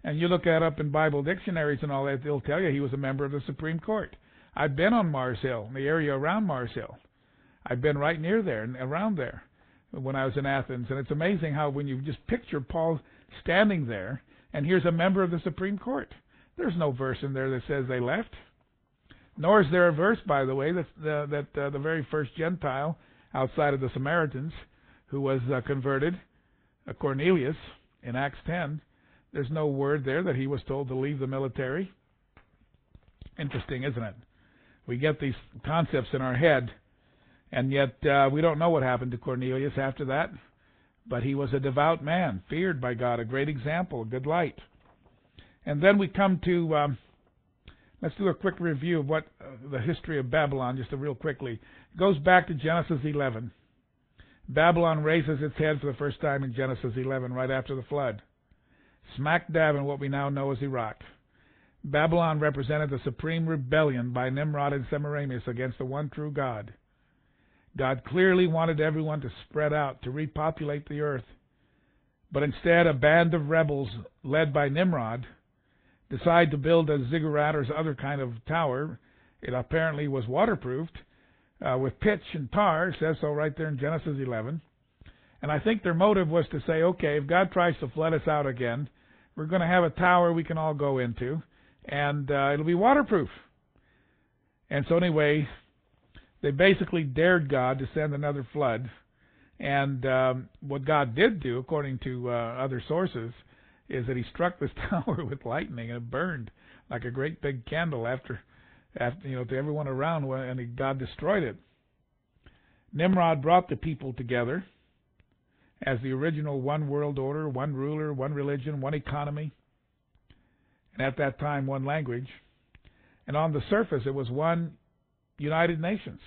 And you look that up in Bible dictionaries and all that, they'll tell you he was a member of the Supreme Court. I've been on Mars Hill, the area around Mars Hill. I've been right near there and around there when I was in Athens. And it's amazing how when you just picture Paul standing there, and here's a member of the Supreme Court. There's no verse in there that says they left. Nor is there a verse, by the way, that the very first Gentile outside of the Samaritans who was converted, Cornelius, in Acts 10, there's no word there that he was told to leave the military. Interesting, isn't it? We get these concepts in our head, and yet we don't know what happened to Cornelius after that. But he was a devout man, feared by God, a great example, a good light. And then we come to, let's do a quick review of what the history of Babylon, just real quickly. It goes back to Genesis 11. Babylon raises its head for the first time in Genesis 11, right after the flood. Smack dab in what we now know as Iraq. Babylon represented the supreme rebellion by Nimrod and Semiramis against the one true God. God clearly wanted everyone to spread out, to repopulate the earth. But instead, a band of rebels led by Nimrod decided to build a ziggurat or other kind of tower. It apparently was waterproofed with pitch and tar. It says so right there in Genesis 11. And I think their motive was to say, okay, if God tries to flood us out again, we're going to have a tower we can all go into, and it'll be waterproof. And so anyway, they basically dared God to send another flood. And what God did do, according to other sources, is that he struck this tower with lightning, and it burned like a great big candle after to everyone around, and God destroyed it. Nimrod brought the people together as the original one world order, one ruler, one religion, one economy, and at that time one language. And on the surface it was one United Nations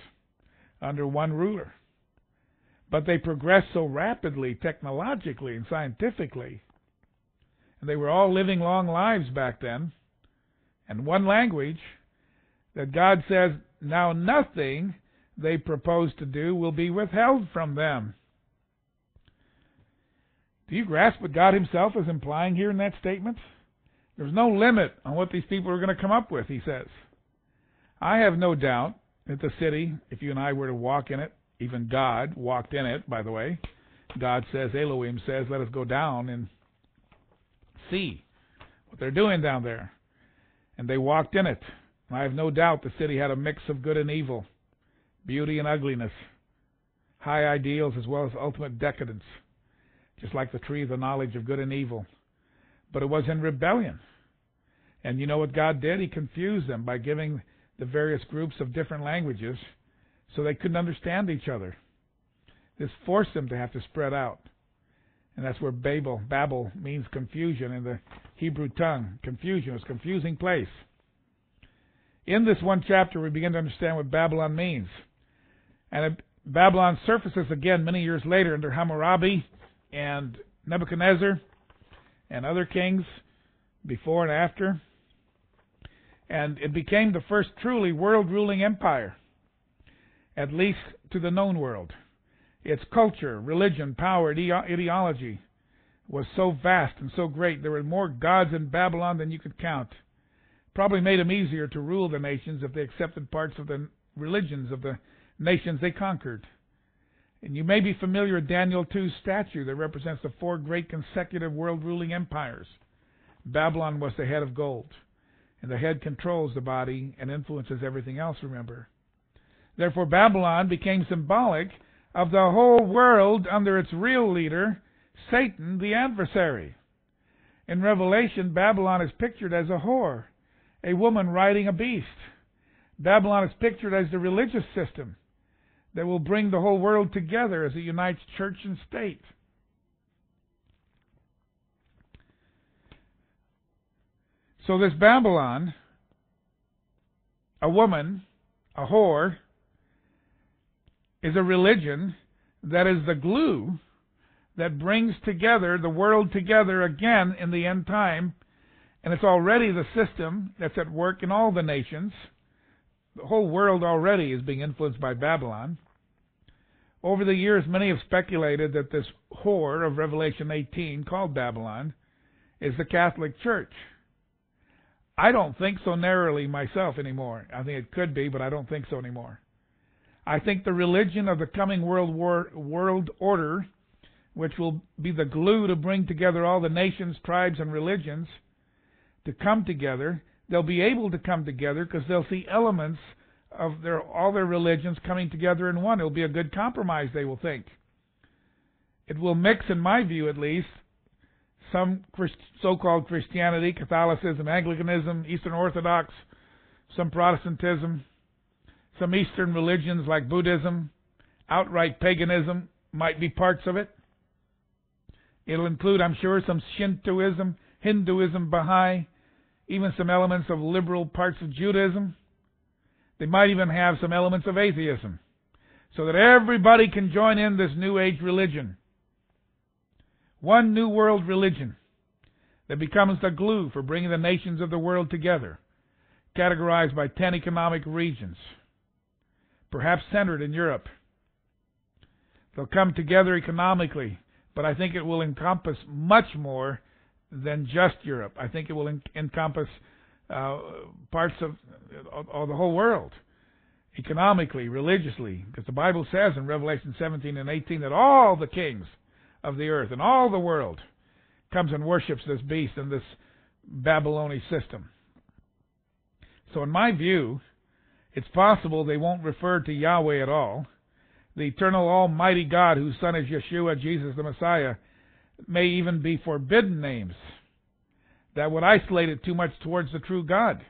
under one ruler. But they progressed so rapidly technologically and scientifically, and they were all living long lives back then, and one language, that God says, now nothing they propose to do will be withheld from them. Do you grasp what God himself is implying here in that statement? There's no limit on what these people are going to come up with, he says. I have no doubt that the city, if you and I were to walk in it, even God walked in it, by the way. God says, Elohim says, let us go down and see what they're doing down there. And they walked in it. I have no doubt the city had a mix of good and evil, beauty and ugliness, high ideals as well as ultimate decadence, just like the tree of the knowledge of good and evil. But it was in rebellion. And you know what God did? He confused them by giving the various groups of different languages so they couldn't understand each other. This forced them to have to spread out. And that's where Babel means confusion in the Hebrew tongue. Confusion is a confusing place. In this one chapter, we begin to understand what Babylon means. And Babylon surfaces again many years later under Hammurabi and Nebuchadnezzar and other kings before and after. And it became the first truly world-ruling empire, at least to the known world. Its culture, religion, power, ideology was so vast and so great. There were more gods in Babylon than you could count. Probably made them easier to rule the nations if they accepted parts of the religions of the nations they conquered. And you may be familiar with Daniel 2's statue that represents the 4 great consecutive world-ruling empires. Babylon was the head of gold, and the head controls the body and influences everything else, remember. Therefore, Babylon became symbolic of the whole world under its real leader, Satan, the adversary. In Revelation, Babylon is pictured as a whore, a woman riding a beast. Babylon is pictured as the religious system that will bring the whole world together as it unites church and state. So this Babylon, a woman, a whore, is a religion that is the glue that brings together the world together again in the end time. And it's already the system that's at work in all the nations. The whole world already is being influenced by Babylon. Over the years, many have speculated that this whore of Revelation 18, called Babylon, is the Catholic Church. I don't think so narrowly myself anymore. I think it could be, but I don't think so anymore. I think the religion of the coming world order, which will be the glue to bring together all the nations, tribes, and religions to come together, they'll be able to come together because they'll see elements of all their religions coming together in one. It'll be a good compromise, they will think. It will mix, in my view at least, some so-called Christianity, Catholicism, Anglicanism, Eastern Orthodox, some Protestantism, some Eastern religions like Buddhism, outright paganism might be parts of it. It'll include, I'm sure, some Shintoism, Hinduism, Baha'i, even some elements of liberal parts of Judaism. They might even have some elements of atheism, so that everybody can join in this New Age religion. One New World religion that becomes the glue for bringing the nations of the world together, categorized by 10 economic regions, perhaps centered in Europe. They'll come together economically, but I think it will encompass much more than just Europe. I think it will encompass parts of or the whole world, economically, religiously, because the Bible says in Revelation 17 and 18 that all the kings of the earth and all the world comes and worships this beast and this Babylonian system. So in my view, it's possible they won't refer to Yahweh at all. The eternal almighty God whose son is Yeshua, Jesus the Messiah, may even be forbidden names that would isolate it too much towards the true God.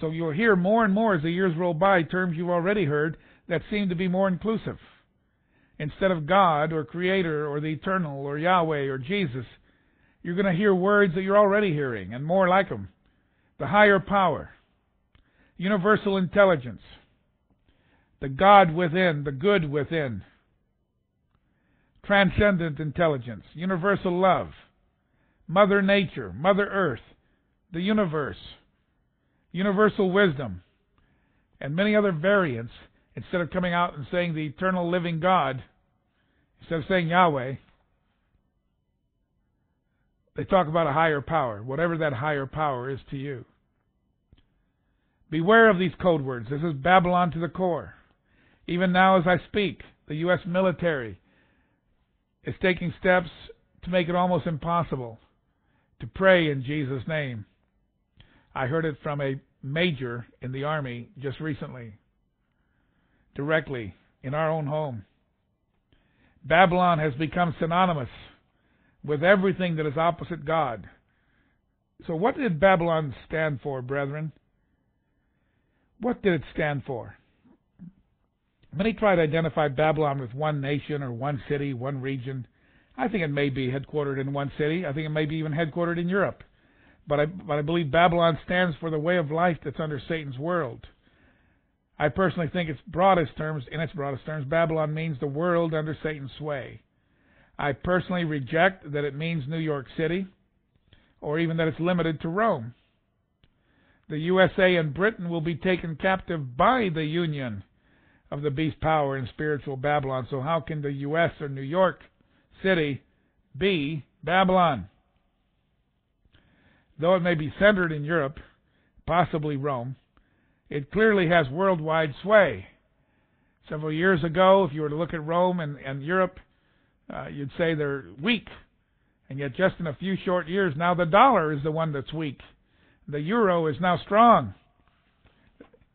So you'll hear more and more as the years roll by terms you've already heard that seem to be more inclusive. Instead of God or Creator or the Eternal or Yahweh or Jesus, you're going to hear words that you're already hearing and more like them. The higher power, universal intelligence, the God within, the good within, transcendent intelligence, universal love, Mother Nature, Mother Earth, the universe, universal wisdom, and many other variants. Instead of coming out and saying the eternal living God, instead of saying Yahweh, they talk about a higher power, whatever that higher power is to you. Beware of these code words. This is Babylon to the core. Even now as I speak, the U.S. military is taking steps to make it almost impossible to pray in Jesus' name. I heard it from a major in the Army just recently, directly in our own home. Babylon has become synonymous with everything that is opposite God. So what did Babylon stand for, brethren? What did it stand for? Many try to identify Babylon with one nation or one city, one region. I think it may be headquartered in one city. I think it may be even headquartered in Europe. But I believe Babylon stands for the way of life that's under Satan's world. I personally think in its broadest terms, Babylon means the world under Satan's sway. I personally reject that it means New York City or even that it's limited to Rome. The USA and Britain will be taken captive by the union of the beast power in spiritual Babylon. So how can the US or New York City be Babylon? Though it may be centered in Europe, possibly Rome, it clearly has worldwide sway. Several years ago, if you were to look at Rome and Europe, you'd say they're weak. And yet just in a few short years, now the dollar is the one that's weak. The euro is now strong.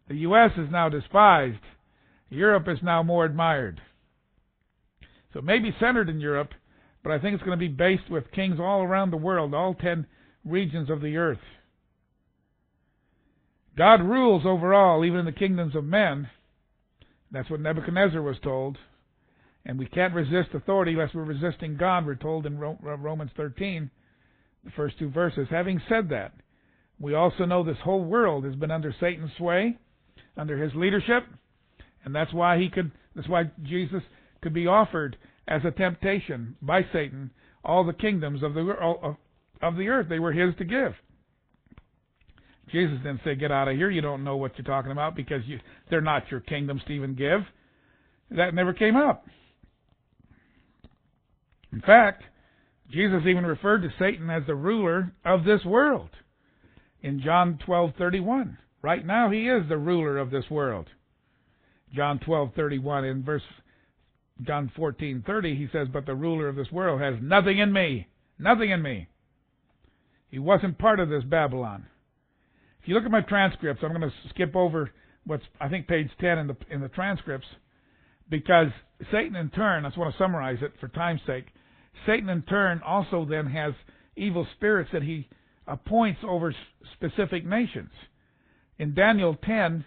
The U.S. is now despised. Europe is now more admired. So it may be centered in Europe, but I think it's going to be based with kings all around the world, all 10 regions of the earth. God rules over all, even in the kingdoms of men. That's what Nebuchadnezzar was told. And we can't resist authority unless we're resisting God, we're told in Romans 13, the first two verses. Having said that, we also know this whole world has been under Satan's sway, under his leadership, and that's why Jesus could be offered as a temptation by Satan, all the kingdoms of the earth. They were his to give. Jesus didn't say, get out of here, you don't know what you're talking about, because they're not your kingdoms to even give. That never came up. In fact, Jesus even referred to Satan as the ruler of this world. In John 12:31, right now he is the ruler of this world. John 12:31, in verse John 14:30, he says, but the ruler of this world has nothing in me. Nothing in me. He wasn't part of this Babylon. If you look at my transcripts, I'm going to skip over what's, I think, page 10 in the transcripts, because Satan in turn, I just want to summarize it for time's sake, Satan in turn also then has evil spirits that he appoints over specific nations. In Daniel 10,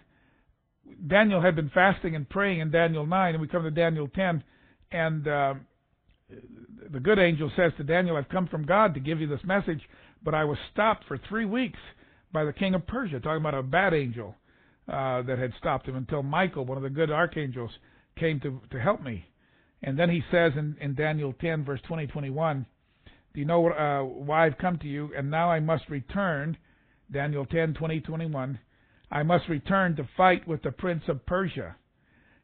Daniel had been fasting and praying in Daniel 9, and we come to Daniel 10, and the good angel says to Daniel, I've come from God to give you this message, but I was stopped for 3 weeks by the king of Persia, talking about a bad angel that had stopped him, until Michael, one of the good archangels, came to help me. And then he says in Daniel 10, verse 20-21, do you know why I've come to you? And now I must return, Daniel 10, 20-21, I must return to fight with the prince of Persia.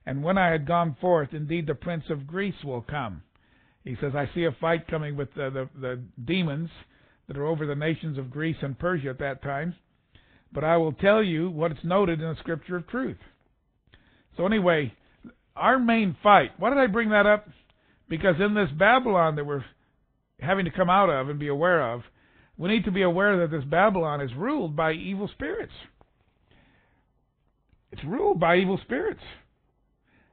And when I had gone forth, indeed the prince of Greece will come. He says, I see a fight coming with the demons that are over the nations of Greece and Persia at that time. But I will tell you what's noted in the scripture of truth. So anyway, our main fight. Why did I bring that up? Because in this Babylon that we're having to come out of and be aware of, we need to be aware that this Babylon is ruled by evil spirits. It's ruled by evil spirits.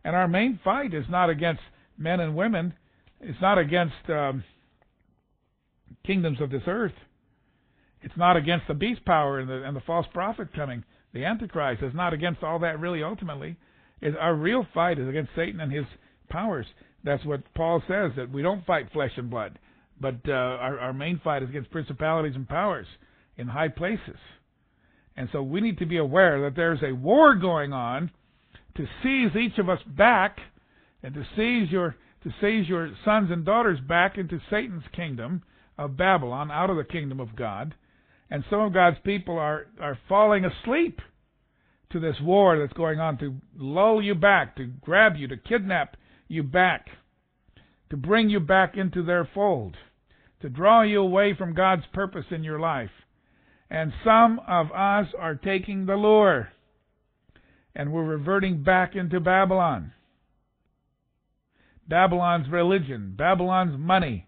And our main fight is not against men and women. It's not against kingdoms of this earth. It's not against the beast power and the false prophet coming, the Antichrist. It's not against all that really ultimately. Our real fight is against Satan and his powers. That's what Paul says, that we don't fight flesh and blood, but our main fight is against principalities and powers in high places. And so we need to be aware that there's a war going on to seize each of us back, and to seize your sons and daughters back into Satan's kingdom of Babylon, out of the kingdom of God. And some of God's people are falling asleep to this war that's going on to lull you back, to grab you, to kidnap you back, to bring you back into their fold, to draw you away from God's purpose in your life. And some of us are taking the lure, and we're reverting back into Babylon. Babylon's religion, Babylon's money,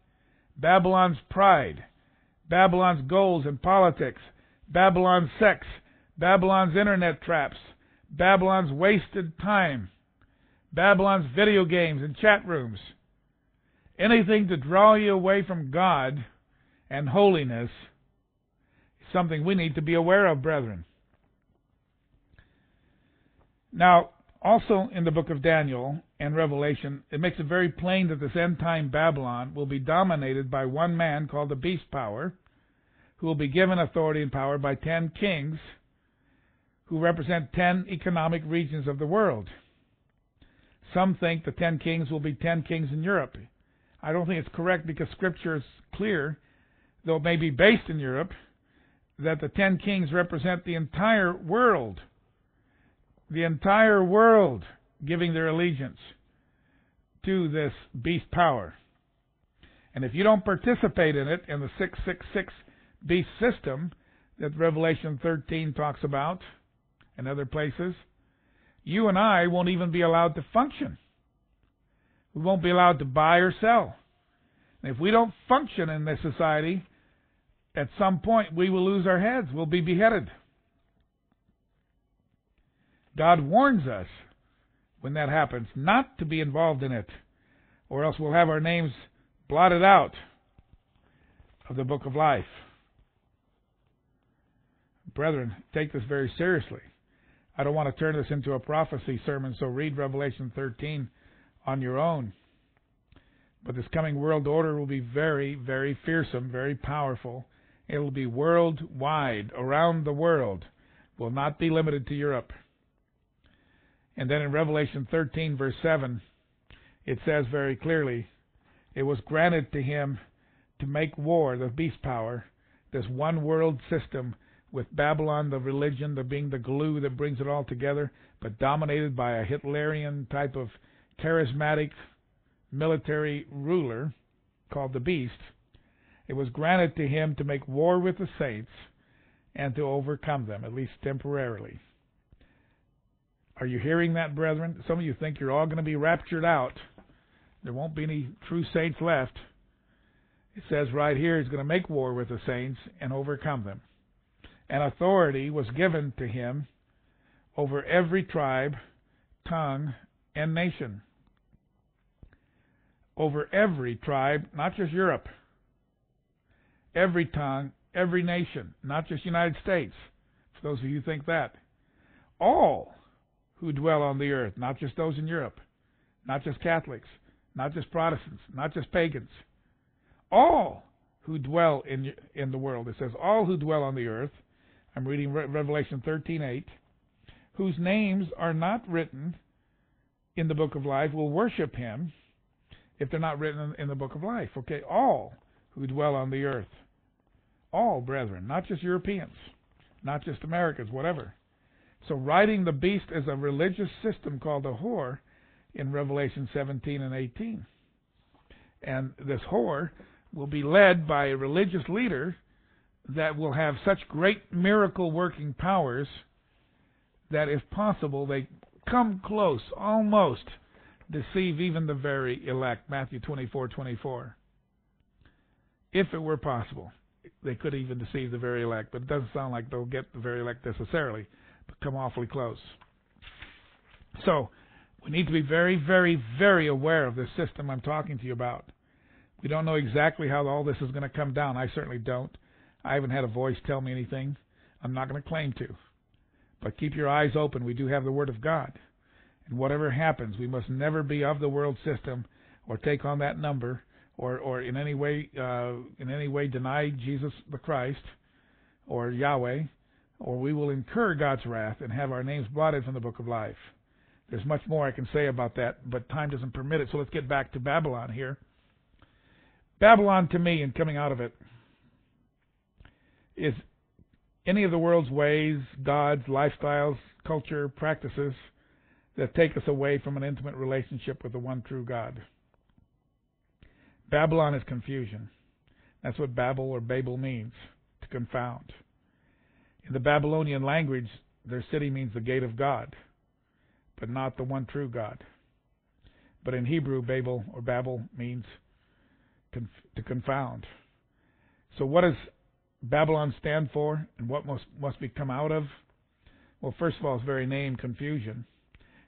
Babylon's pride, Babylon's goals and politics, Babylon's sex, Babylon's internet traps, Babylon's wasted time, Babylon's video games and chat rooms. Anything to draw you away from God and holiness is something we need to be aware of, brethren. Now, also in the book of Daniel and Revelation, it makes it very plain that this end-time Babylon will be dominated by one man called the beast power, who will be given authority and power by 10 kings, who represent 10 economic regions of the world. Some think the 10 kings will be 10 kings in Europe. I don't think it's correct, because Scripture is clear, though it may be based in Europe, that the 10 kings represent the entire world. The entire world giving their allegiance to this beast power. And if you don't participate in it, in the 666 beast system that Revelation 13 talks about and other places, you and I won't even be allowed to function. We won't be allowed to buy or sell. And if we don't function in this society, at some point we will lose our heads. We'll be beheaded. God warns us when that happens not to be involved in it, or else we'll have our names blotted out of the book of life. Brethren, take this very seriously. I don't want to turn this into a prophecy sermon, so read Revelation 13 on your own. But this coming world order will be very, very fearsome, very powerful. It will be worldwide, around the world. It will not be limited to Europe. And then in Revelation 13, verse 7, it says very clearly, it was granted to him to make war, the beast power, this one world system with Babylon, the religion, the being the glue that brings it all together, but dominated by a Hitlerian type of charismatic military ruler called the beast. It was granted to him to make war with the saints and to overcome them, at least temporarily. Are you hearing that, brethren? Some of you think you're all going to be raptured out. There won't be any true saints left. It says right here he's going to make war with the saints and overcome them. And authority was given to him over every tribe, tongue, and nation. Over every tribe, not just Europe. Every tongue, every nation, not just United States. For those of you who think that. All who dwell on the earth, not just those in Europe, not just Catholics, not just Protestants, not just pagans. All who dwell in the world. It says, all who dwell on the earth. I'm reading Revelation 13:8. Whose names are not written in the book of life will worship him if they're not written in the book of life. Okay, all who dwell on the earth. All, brethren, not just Europeans, not just Americans, whatever. So riding the beast is a religious system called a whore in Revelation 17 and 18. And this whore will be led by a religious leader that will have such great miracle-working powers that if possible they come close, almost deceive even the very elect, Matthew 24:24. If it were possible, they could even deceive the very elect, but it doesn't sound like they'll get the very elect necessarily, but come awfully close. So we need to be very, very, very aware of this system I'm talking to you about. We don't know exactly how all this is going to come down. I certainly don't. I haven't had a voice tell me anything. I'm not going to claim to. But keep your eyes open. We do have the Word of God. And whatever happens, we must never be of the world system or take on that number or in any way deny Jesus the Christ or Yahweh, or we will incur God's wrath and have our names blotted from the book of life. There's much more I can say about that, but time doesn't permit it. So let's get back to Babylon here. Babylon, to me, and coming out of it, is any of the world's ways, gods, lifestyles, culture, practices that take us away from an intimate relationship with the one true God. Babylon is confusion. That's what Babel or Babel means, to confound. In the Babylonian language, their city means the gate of God, but not the one true God. But in Hebrew, Babel or Babel means to confound. So what does Babylon stand for, and what must be come out of? Well, first of all, its very name, confusion.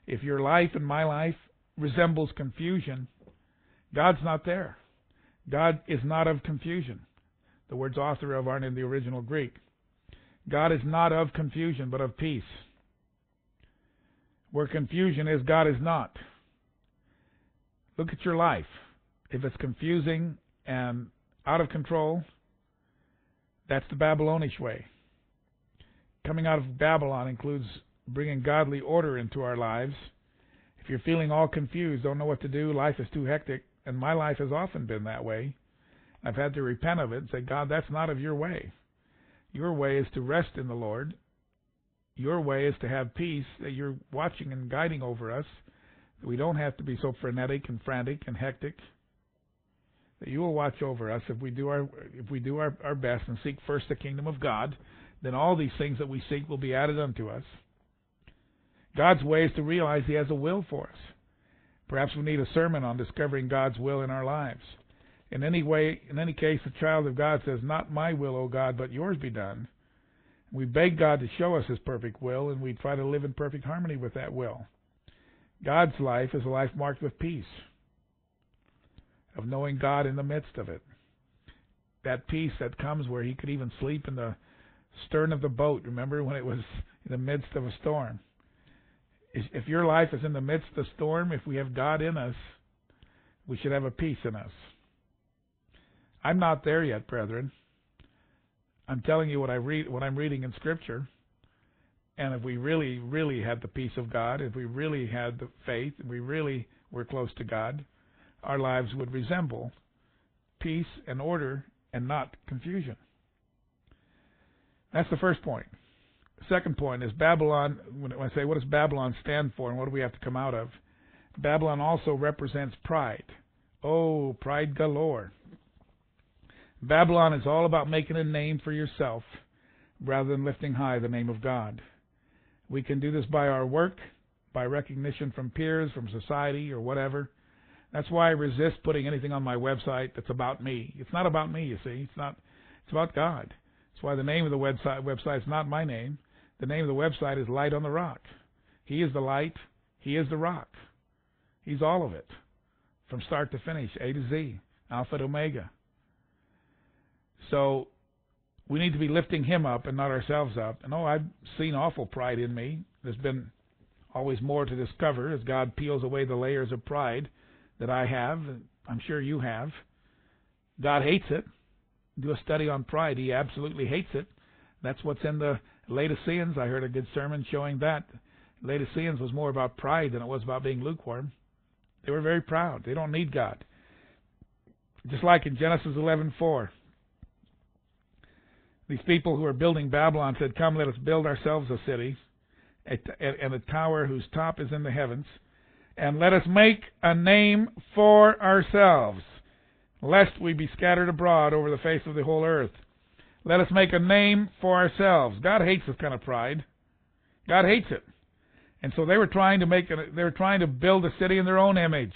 If your life and my life resembles confusion, God's not there. God is not of confusion. The words author of aren't in the original Greek. God is not of confusion, but of peace. Where confusion is, God is not. Look at your life. If it's confusing and out of control, that's the Babylonish way. Coming out of Babylon includes bringing godly order into our lives. If you're feeling all confused, don't know what to do, life is too hectic, and my life has often been that way. I've had to repent of it and say, God, that's not of your way. Your way is to rest in the Lord. Your way is to have peace that you're watching and guiding over us. That we don't have to be so frenetic and frantic and hectic. That you will watch over us if we do our best and seek first the kingdom of God. Then all these things that we seek will be added unto us. God's way is to realize He has a will for us. Perhaps we need a sermon on discovering God's will in our lives. In any case, the child of God says, "Not my will, O God, but Yours be done." We beg God to show us His perfect will, and we try to live in perfect harmony with that will. God's life is a life marked with peace, of knowing God in the midst of it. That peace that comes where He could even sleep in the stern of the boat. Remember when it was in the midst of a storm? If your life is in the midst of the storm, if we have God in us, we should have a peace in us. I'm not there yet, brethren. I'm telling you what I'm reading in Scripture, And if we really, really had the peace of God, if we really had the faith, if we really were close to God, our lives would resemble peace and order and not confusion. That's the first point. Second point is Babylon. When I say, what does Babylon stand for and what do we have to come out of? Babylon also represents pride. Oh, pride galore. Babylon is all about making a name for yourself rather than lifting high the name of God. We can do this by our work, by recognition from peers, from society, or whatever. That's why I resist putting anything on my website that's about me. It's not about me, you see. It's about God. That's why the name of the website is not my name. The name of the website is Light on the Rock. He is the light. He is the rock. He's all of it, from start to finish, A to Z, Alpha to Omega. So we need to be lifting him up and not ourselves up. And oh, I've seen awful pride in me. There's been always more to discover as God peels away the layers of pride that I have, and I'm sure you have. God hates it. Do a study on pride. He absolutely hates it. That's what's in the Laodiceans. I heard a good sermon showing that. Laodiceans was more about pride than it was about being lukewarm. They were very proud. They don't need God. Just like in Genesis 11:4. These people who are building Babylon said, "Come, let us build ourselves a city and a tower whose top is in the heavens. And let us make a name for ourselves, lest we be scattered abroad over the face of the whole earth." Let us make a name for ourselves. God hates this kind of pride. God hates it. And so they were trying to build a city in their own image.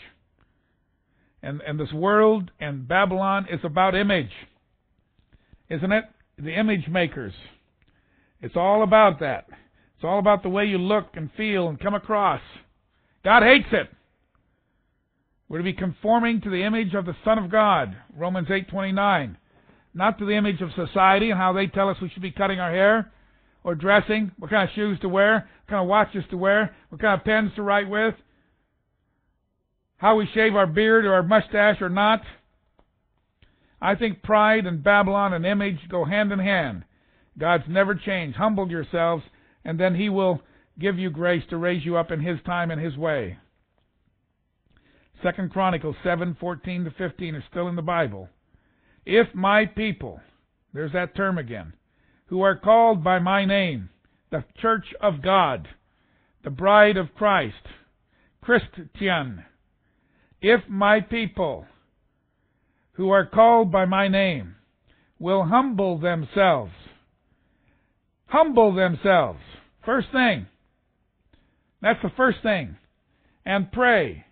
And this world and Babylon is about image, isn't it? The image makers. It's all about that. It's all about the way you look and feel and come across. God hates it. We're to be conforming to the image of the Son of God, Romans 8:29, not to the image of society and how they tell us we should be cutting our hair or dressing, what kind of shoes to wear, what kind of watches to wear, what kind of pens to write with, how we shave our beard or our mustache or not. I think pride and Babylon and image go hand in hand. God's never changed. Humble yourselves, and then he will give you grace to raise you up in his time and his way. 2 Chronicles 7:14-15 is still in the Bible. If my people, there's that term again, who are called by my name, the church of God, the bride of Christ, Christian, if my people who are called by my name will humble themselves, first thing, that's the first thing, and pray.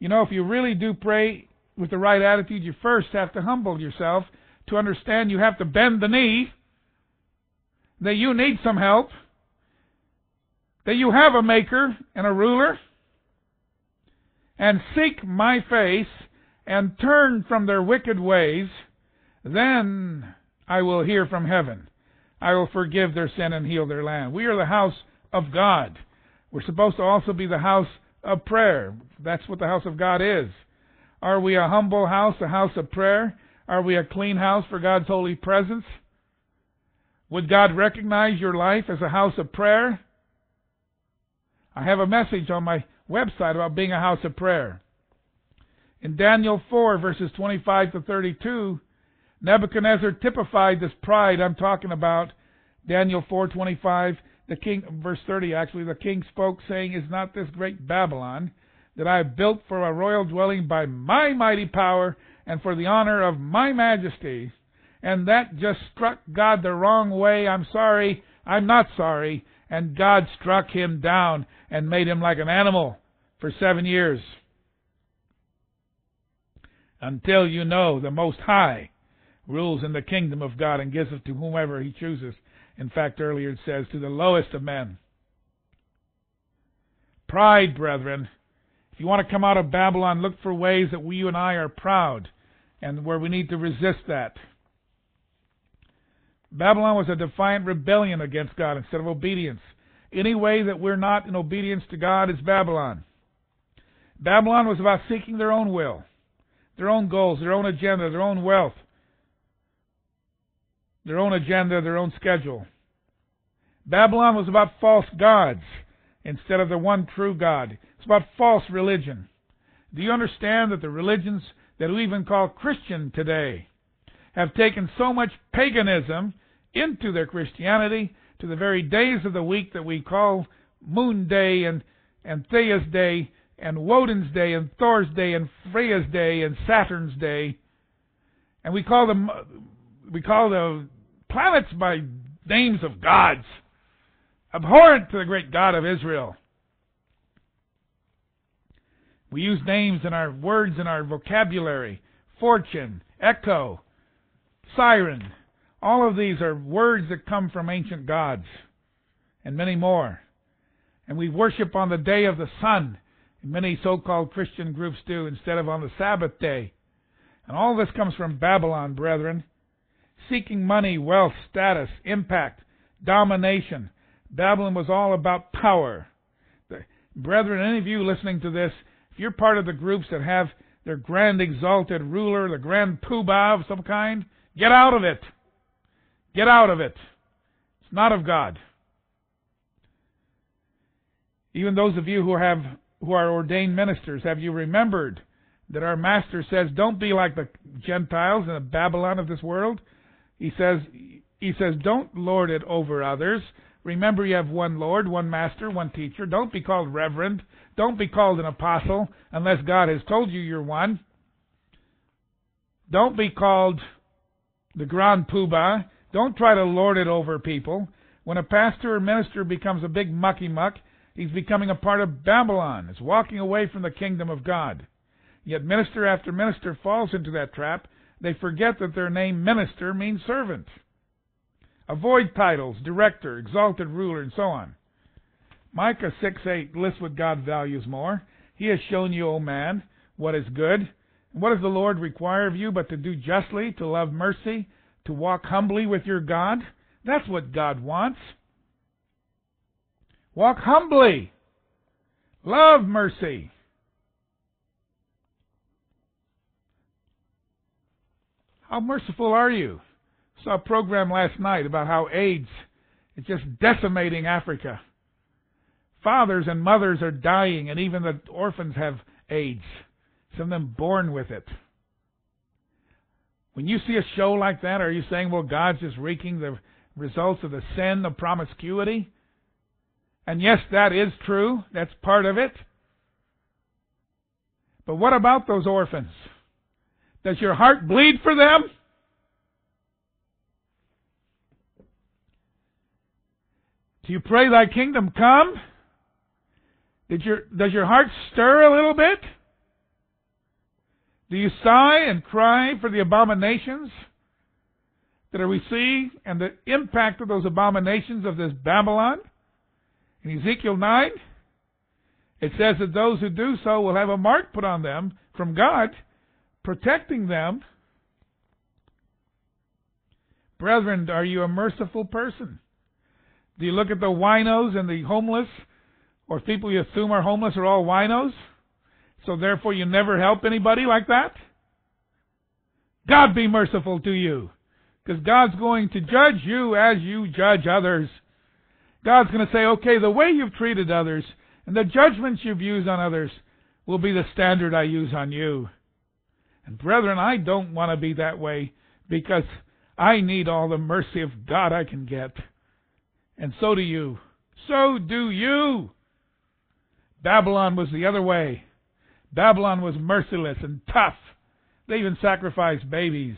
You know, if you really do pray with the right attitude, you first have to humble yourself to understand you have to bend the knee, that you need some help, that you have a maker and a ruler, and seek my face and turn from their wicked ways. Then I will hear from heaven. I will forgive their sin and heal their land. We are the house of God. We're supposed to also be the house of prayer. That's what the house of God is. Are we a humble house, a house of prayer? Are we a clean house for God's holy presence? Would God recognize your life as a house of prayer? I have a message on my website about being a house of prayer. In Daniel 4, verses 25-32, Nebuchadnezzar typified this pride I'm talking about. Daniel 4:25, the king, verse 30 actually, the king spoke, saying, "Is not this great Babylon that I have built for a royal dwelling by my mighty power and for the honor of my majesty? And that just struck God the wrong way. I'm sorry. I'm not sorry." And God struck him down and made him like an animal for 7 years. Until you know the Most High rules in the kingdom of God and gives it to whomever he chooses. In fact, earlier it says, to the lowest of men. Pride, brethren. If you want to come out of Babylon, look for ways that you and I are proud and where we need to resist that. Babylon was a defiant rebellion against God instead of obedience. Any way that we're not in obedience to God is Babylon. Babylon was about seeking their own will, their own goals, their own agenda, their own wealth, their own schedule. Babylon was about false gods instead of the one true God. It's about false religion. Do you understand that the religions that we even call Christian today have taken so much paganism into their Christianity to the very days of the week that we call Moon Day and Thea's Day and Woden's Day and Thor's Day and Freya's Day and Saturn's Day, and we call the planets by names of gods, abhorrent to the great God of Israel. We use names in our words, in our vocabulary. Fortune, echo, siren. All of these are words that come from ancient gods and many more. And we worship on the day of the sun. Many so-called Christian groups do, instead of on the Sabbath day. And all this comes from Babylon, brethren. Seeking money, wealth, status, impact, domination. Babylon was all about power. Brethren, any of you listening to this, if you're part of the groups that have their grand exalted ruler, the grand poobah of some kind, get out of it. Get out of it. It's not of God. Even those of you who are ordained ministers, have you remembered that our Master says, don't be like the Gentiles and the Babylon of this world? He says, don't lord it over others. Remember, you have one Lord, one Master, one Teacher. Don't be called Reverend. Don't be called an Apostle unless God has told you you're one. Don't be called the Grand Poobah. Don't try to lord it over people. When a pastor or minister becomes a big mucky-muck, he's becoming a part of Babylon. He's walking away from the kingdom of God. Yet minister after minister falls into that trap. They forget that their name minister means servant. Avoid titles, director, exalted ruler, and so on. Micah 6:8 lists what God values more. He has shown you, O man, what is good. And what does the Lord require of you but to do justly, to love mercy, to walk humbly with your God? That's what God wants. Walk humbly. Love mercy. How merciful are you? I saw a program last night about how AIDS is just decimating Africa. Fathers and mothers are dying, and even the orphans have AIDS. Some of them born with it. When you see a show like that, are you saying, well, God's just wreaking the results of the sin of promiscuity? And yes, that is true. That's part of it. But what about those orphans? Does your heart bleed for them? Do you pray, thy kingdom come? Does your heart stir a little bit? Do you sigh and cry for the abominations that we see and the impact of those abominations of this Babylon? In Ezekiel 9, it says that those who do so will have a mark put on them from God, protecting them. Brethren, are you a merciful person? Do you look at the winos and the homeless, or people you assume are homeless are all winos? So therefore you never help anybody like that? God be merciful to you, because God's going to judge you as you judge others. God's going to say, okay, the way you've treated others and the judgments you've used on others will be the standard I use on you. And brethren, I don't want to be that way, because I need all the mercy of God I can get. And so do you. So do you. Babylon was the other way. Babylon was merciless and tough. They even sacrificed babies.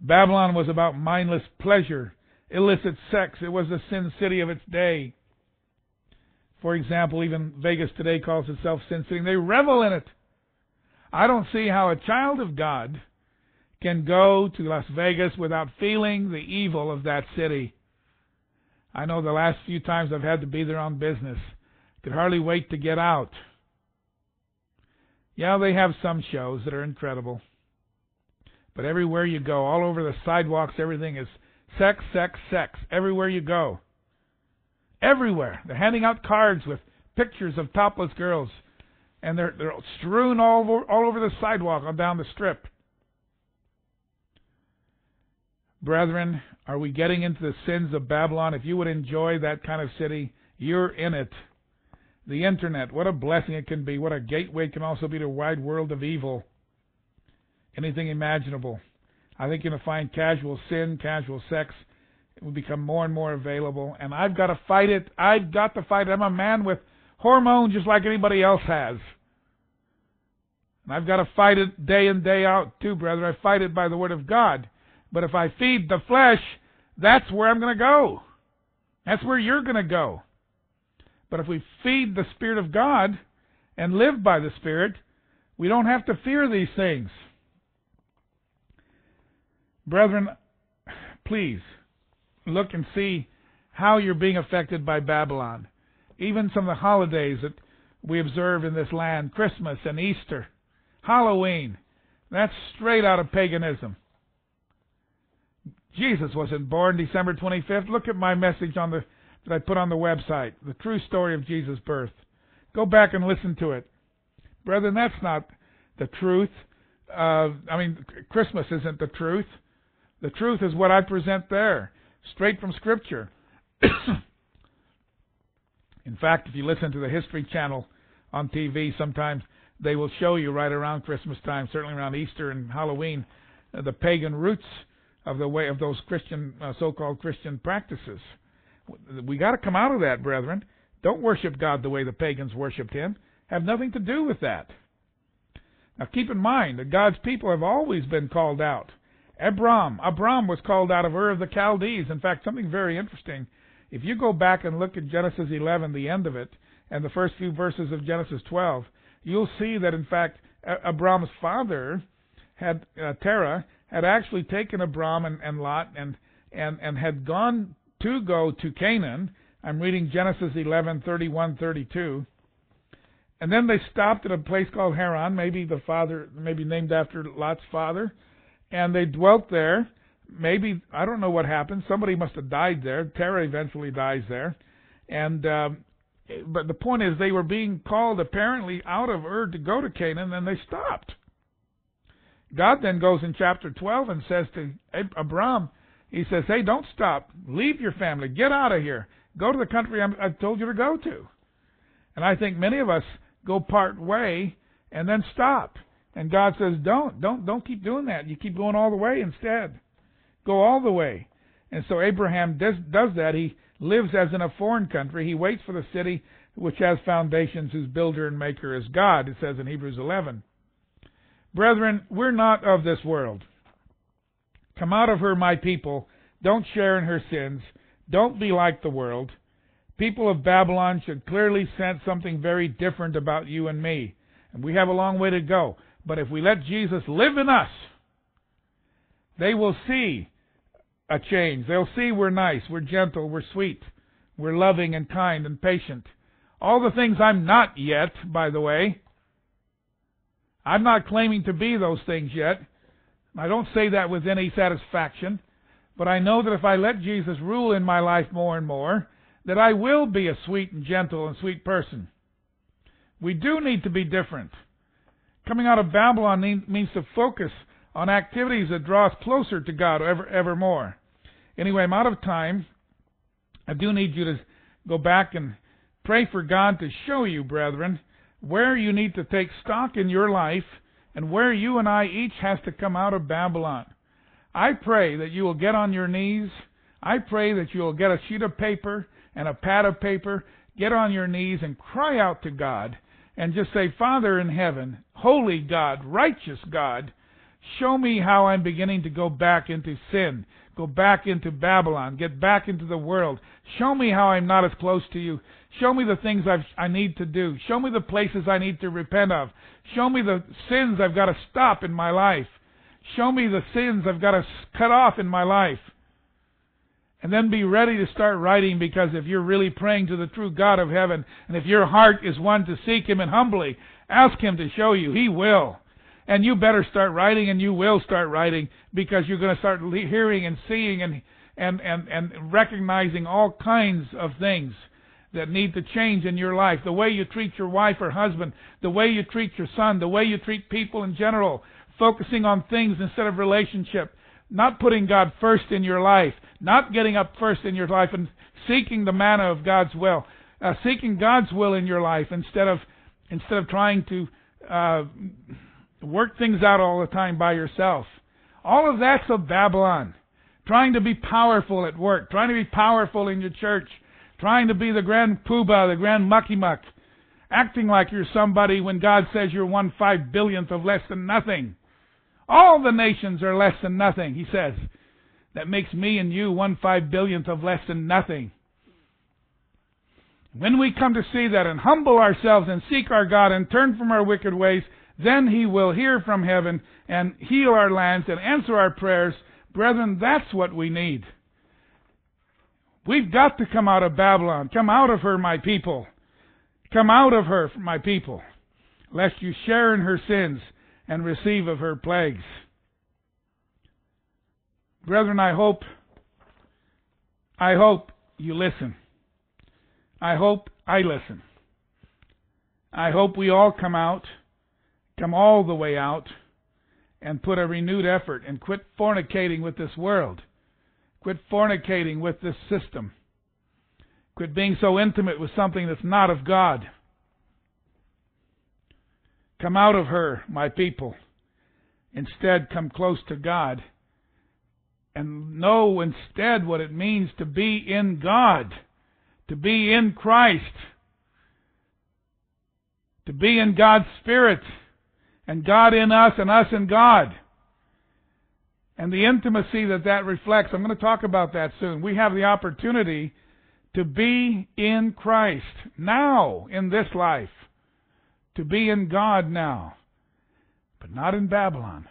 Babylon was about mindless pleasure, illicit sex. It was the sin city of its day. For example, even Vegas today calls itself sin city. They revel in it. I don't see how a child of God can go to Las Vegas without feeling the evil of that city. I know the last few times I've had to be there on business, could hardly wait to get out. Yeah, they have some shows that are incredible. But everywhere you go, all over the sidewalks, everything is sex, sex, sex. Everywhere you go. Everywhere. They're handing out cards with pictures of topless girls. And they're strewn all over the sidewalk, on down the strip. Brethren, are we getting into the sins of Babylon? If you would enjoy that kind of city, you're in it. The Internet, what a blessing it can be. What a gateway it can also be to a wide world of evil. Anything imaginable. I think you're going to find casual sin, casual sex. It will become more and more available. And I've got to fight it. I've got to fight it. I'm a man with hormones just like anybody else has. And I've got to fight it day in, day out too, brother. I fight it by the Word of God. But if I feed the flesh, that's where I'm going to go. That's where you're going to go. But if we feed the Spirit of God and live by the Spirit, we don't have to fear these things. Brethren, please look and see how you're being affected by Babylon. Even some of the holidays that we observe in this land, Christmas and Easter, Halloween, that's straight out of paganism. Jesus wasn't born December 25th. Look at my message on that I put on the website, The True Story of Jesus' Birth. Go back and listen to it. Brethren, that's not the truth. Christmas isn't the truth. The truth is what I present there, straight from Scripture. In fact, if you listen to the History Channel on TV, sometimes they will show you right around Christmas time, certainly around Easter and Halloween, the pagan roots of the way of those Christian, so-called Christian practices. We got to come out of that, brethren. Don't worship God the way the pagans worshipped Him. Have nothing to do with that. Now keep in mind that God's people have always been called out. Abram was called out of Ur of the Chaldees. In fact, something very interesting. If you go back and look at Genesis 11, the end of it, and the first few verses of Genesis 12, you'll see that, in fact, Abram's father, Terah, had actually taken Abram and Lot and had gone to go to Canaan. I'm reading Genesis 11, 31, 32. And then they stopped at a place called Haran, maybe named after Lot's father. And they dwelt there. Maybe, I don't know what happened. Somebody must have died there. Terah eventually dies there. And but the point is, they were being called apparently out of Ur to go to Canaan, and they stopped. God then goes in chapter 12 and says to Abram, He says, hey, don't stop. Leave your family. Get out of here. Go to the country I told you to go to. And I think many of us go part way and then stop. And God says, don't keep doing that. You keep going all the way instead. Go all the way. And so Abraham does that. He lives as in a foreign country. He waits for the city which has foundations, whose builder and maker is God, it says in Hebrews 11. Brethren, we're not of this world. Come out of her, my people. Don't share in her sins. Don't be like the world. People of Babylon should clearly sense something very different about you and me. And we have a long way to go. But if we let Jesus live in us, they will see a change. They'll see we're nice, we're gentle, we're sweet, we're loving and kind and patient. All the things I'm not yet, by the way. I'm not claiming to be those things yet. I don't say that with any satisfaction. But I know that if I let Jesus rule in my life more and more, that I will be a sweet and gentle and sweet person. We do need to be different. Coming out of Babylon means to focus on activities that draw us closer to God evermore. Anyway, I'm out of time. I do need you to go back and pray for God to show you, brethren, where you need to take stock in your life and where you and I each has to come out of Babylon. I pray that you will get on your knees. I pray that you will get a sheet of paper and a pad of paper, get on your knees and cry out to God and just say, Father in heaven, holy God, righteous God, show me how I'm beginning to go back into sin, go back into Babylon, get back into the world. Show me how I'm not as close to you. Show me the things I need to do. Show me the places I need to repent of. Show me the sins I've got to stop in my life. Show me the sins I've got to cut off in my life. And then be ready to start writing, because if you're really praying to the true God of heaven, and if your heart is one to seek Him and humbly ask Him to show you, He will. And you better start writing, and you will start writing, because you're going to start hearing and seeing and recognizing all kinds of things that need to change in your life. The way you treat your wife or husband, the way you treat your son, the way you treat people in general, focusing on things instead of relationship. not putting God first in your life, not getting up first in your life and seeking the manna of God's will, seeking God's will in your life instead of trying to work things out all the time by yourself. All of that's of Babylon. Trying to be powerful at work, trying to be powerful in your church, trying to be the grand poobah, the grand mucky-muck, acting like you're somebody when God says you're 1/5 billionth of less than nothing. All the nations are less than nothing, he says. That makes me and you 1/5 billionth of less than nothing. When we come to see that and humble ourselves and seek our God and turn from our wicked ways, then He will hear from heaven and heal our lands and answer our prayers. Brethren, that's what we need. We've got to come out of Babylon. Come out of her, my people. Come out of her, my people, lest you share in her sins and receive of her plagues. Brethren, I hope you listen. I hope I listen. I hope we all come out, come all the way out, and put a renewed effort and quit fornicating with this world. Quit fornicating with this system. Quit being so intimate with something that's not of God. Come out of her, my people. Instead, come close to God. And know instead what it means to be in God. To be in Christ. To be in God's Spirit. And God in us and us in God. And the intimacy that reflects. I'm going to talk about that soon. We have the opportunity to be in Christ now in this life. To be in God now. But not in Babylon.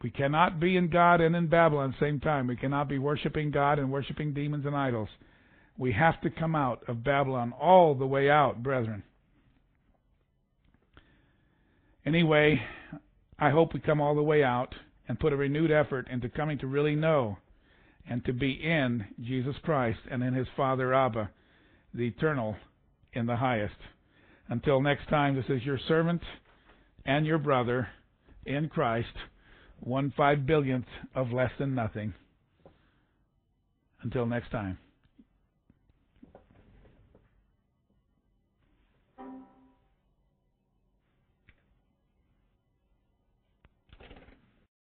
We cannot be in God and in Babylon at the same time. We cannot be worshiping God and worshiping demons and idols. We have to come out of Babylon all the way out, brethren. Anyway, I hope we come all the way out and put a renewed effort into coming to really know and to be in Jesus Christ and in His Father, Abba, the Eternal in the highest. Until next time, this is your servant and your brother in Christ, 1/5 billionth of less than nothing. Until next time.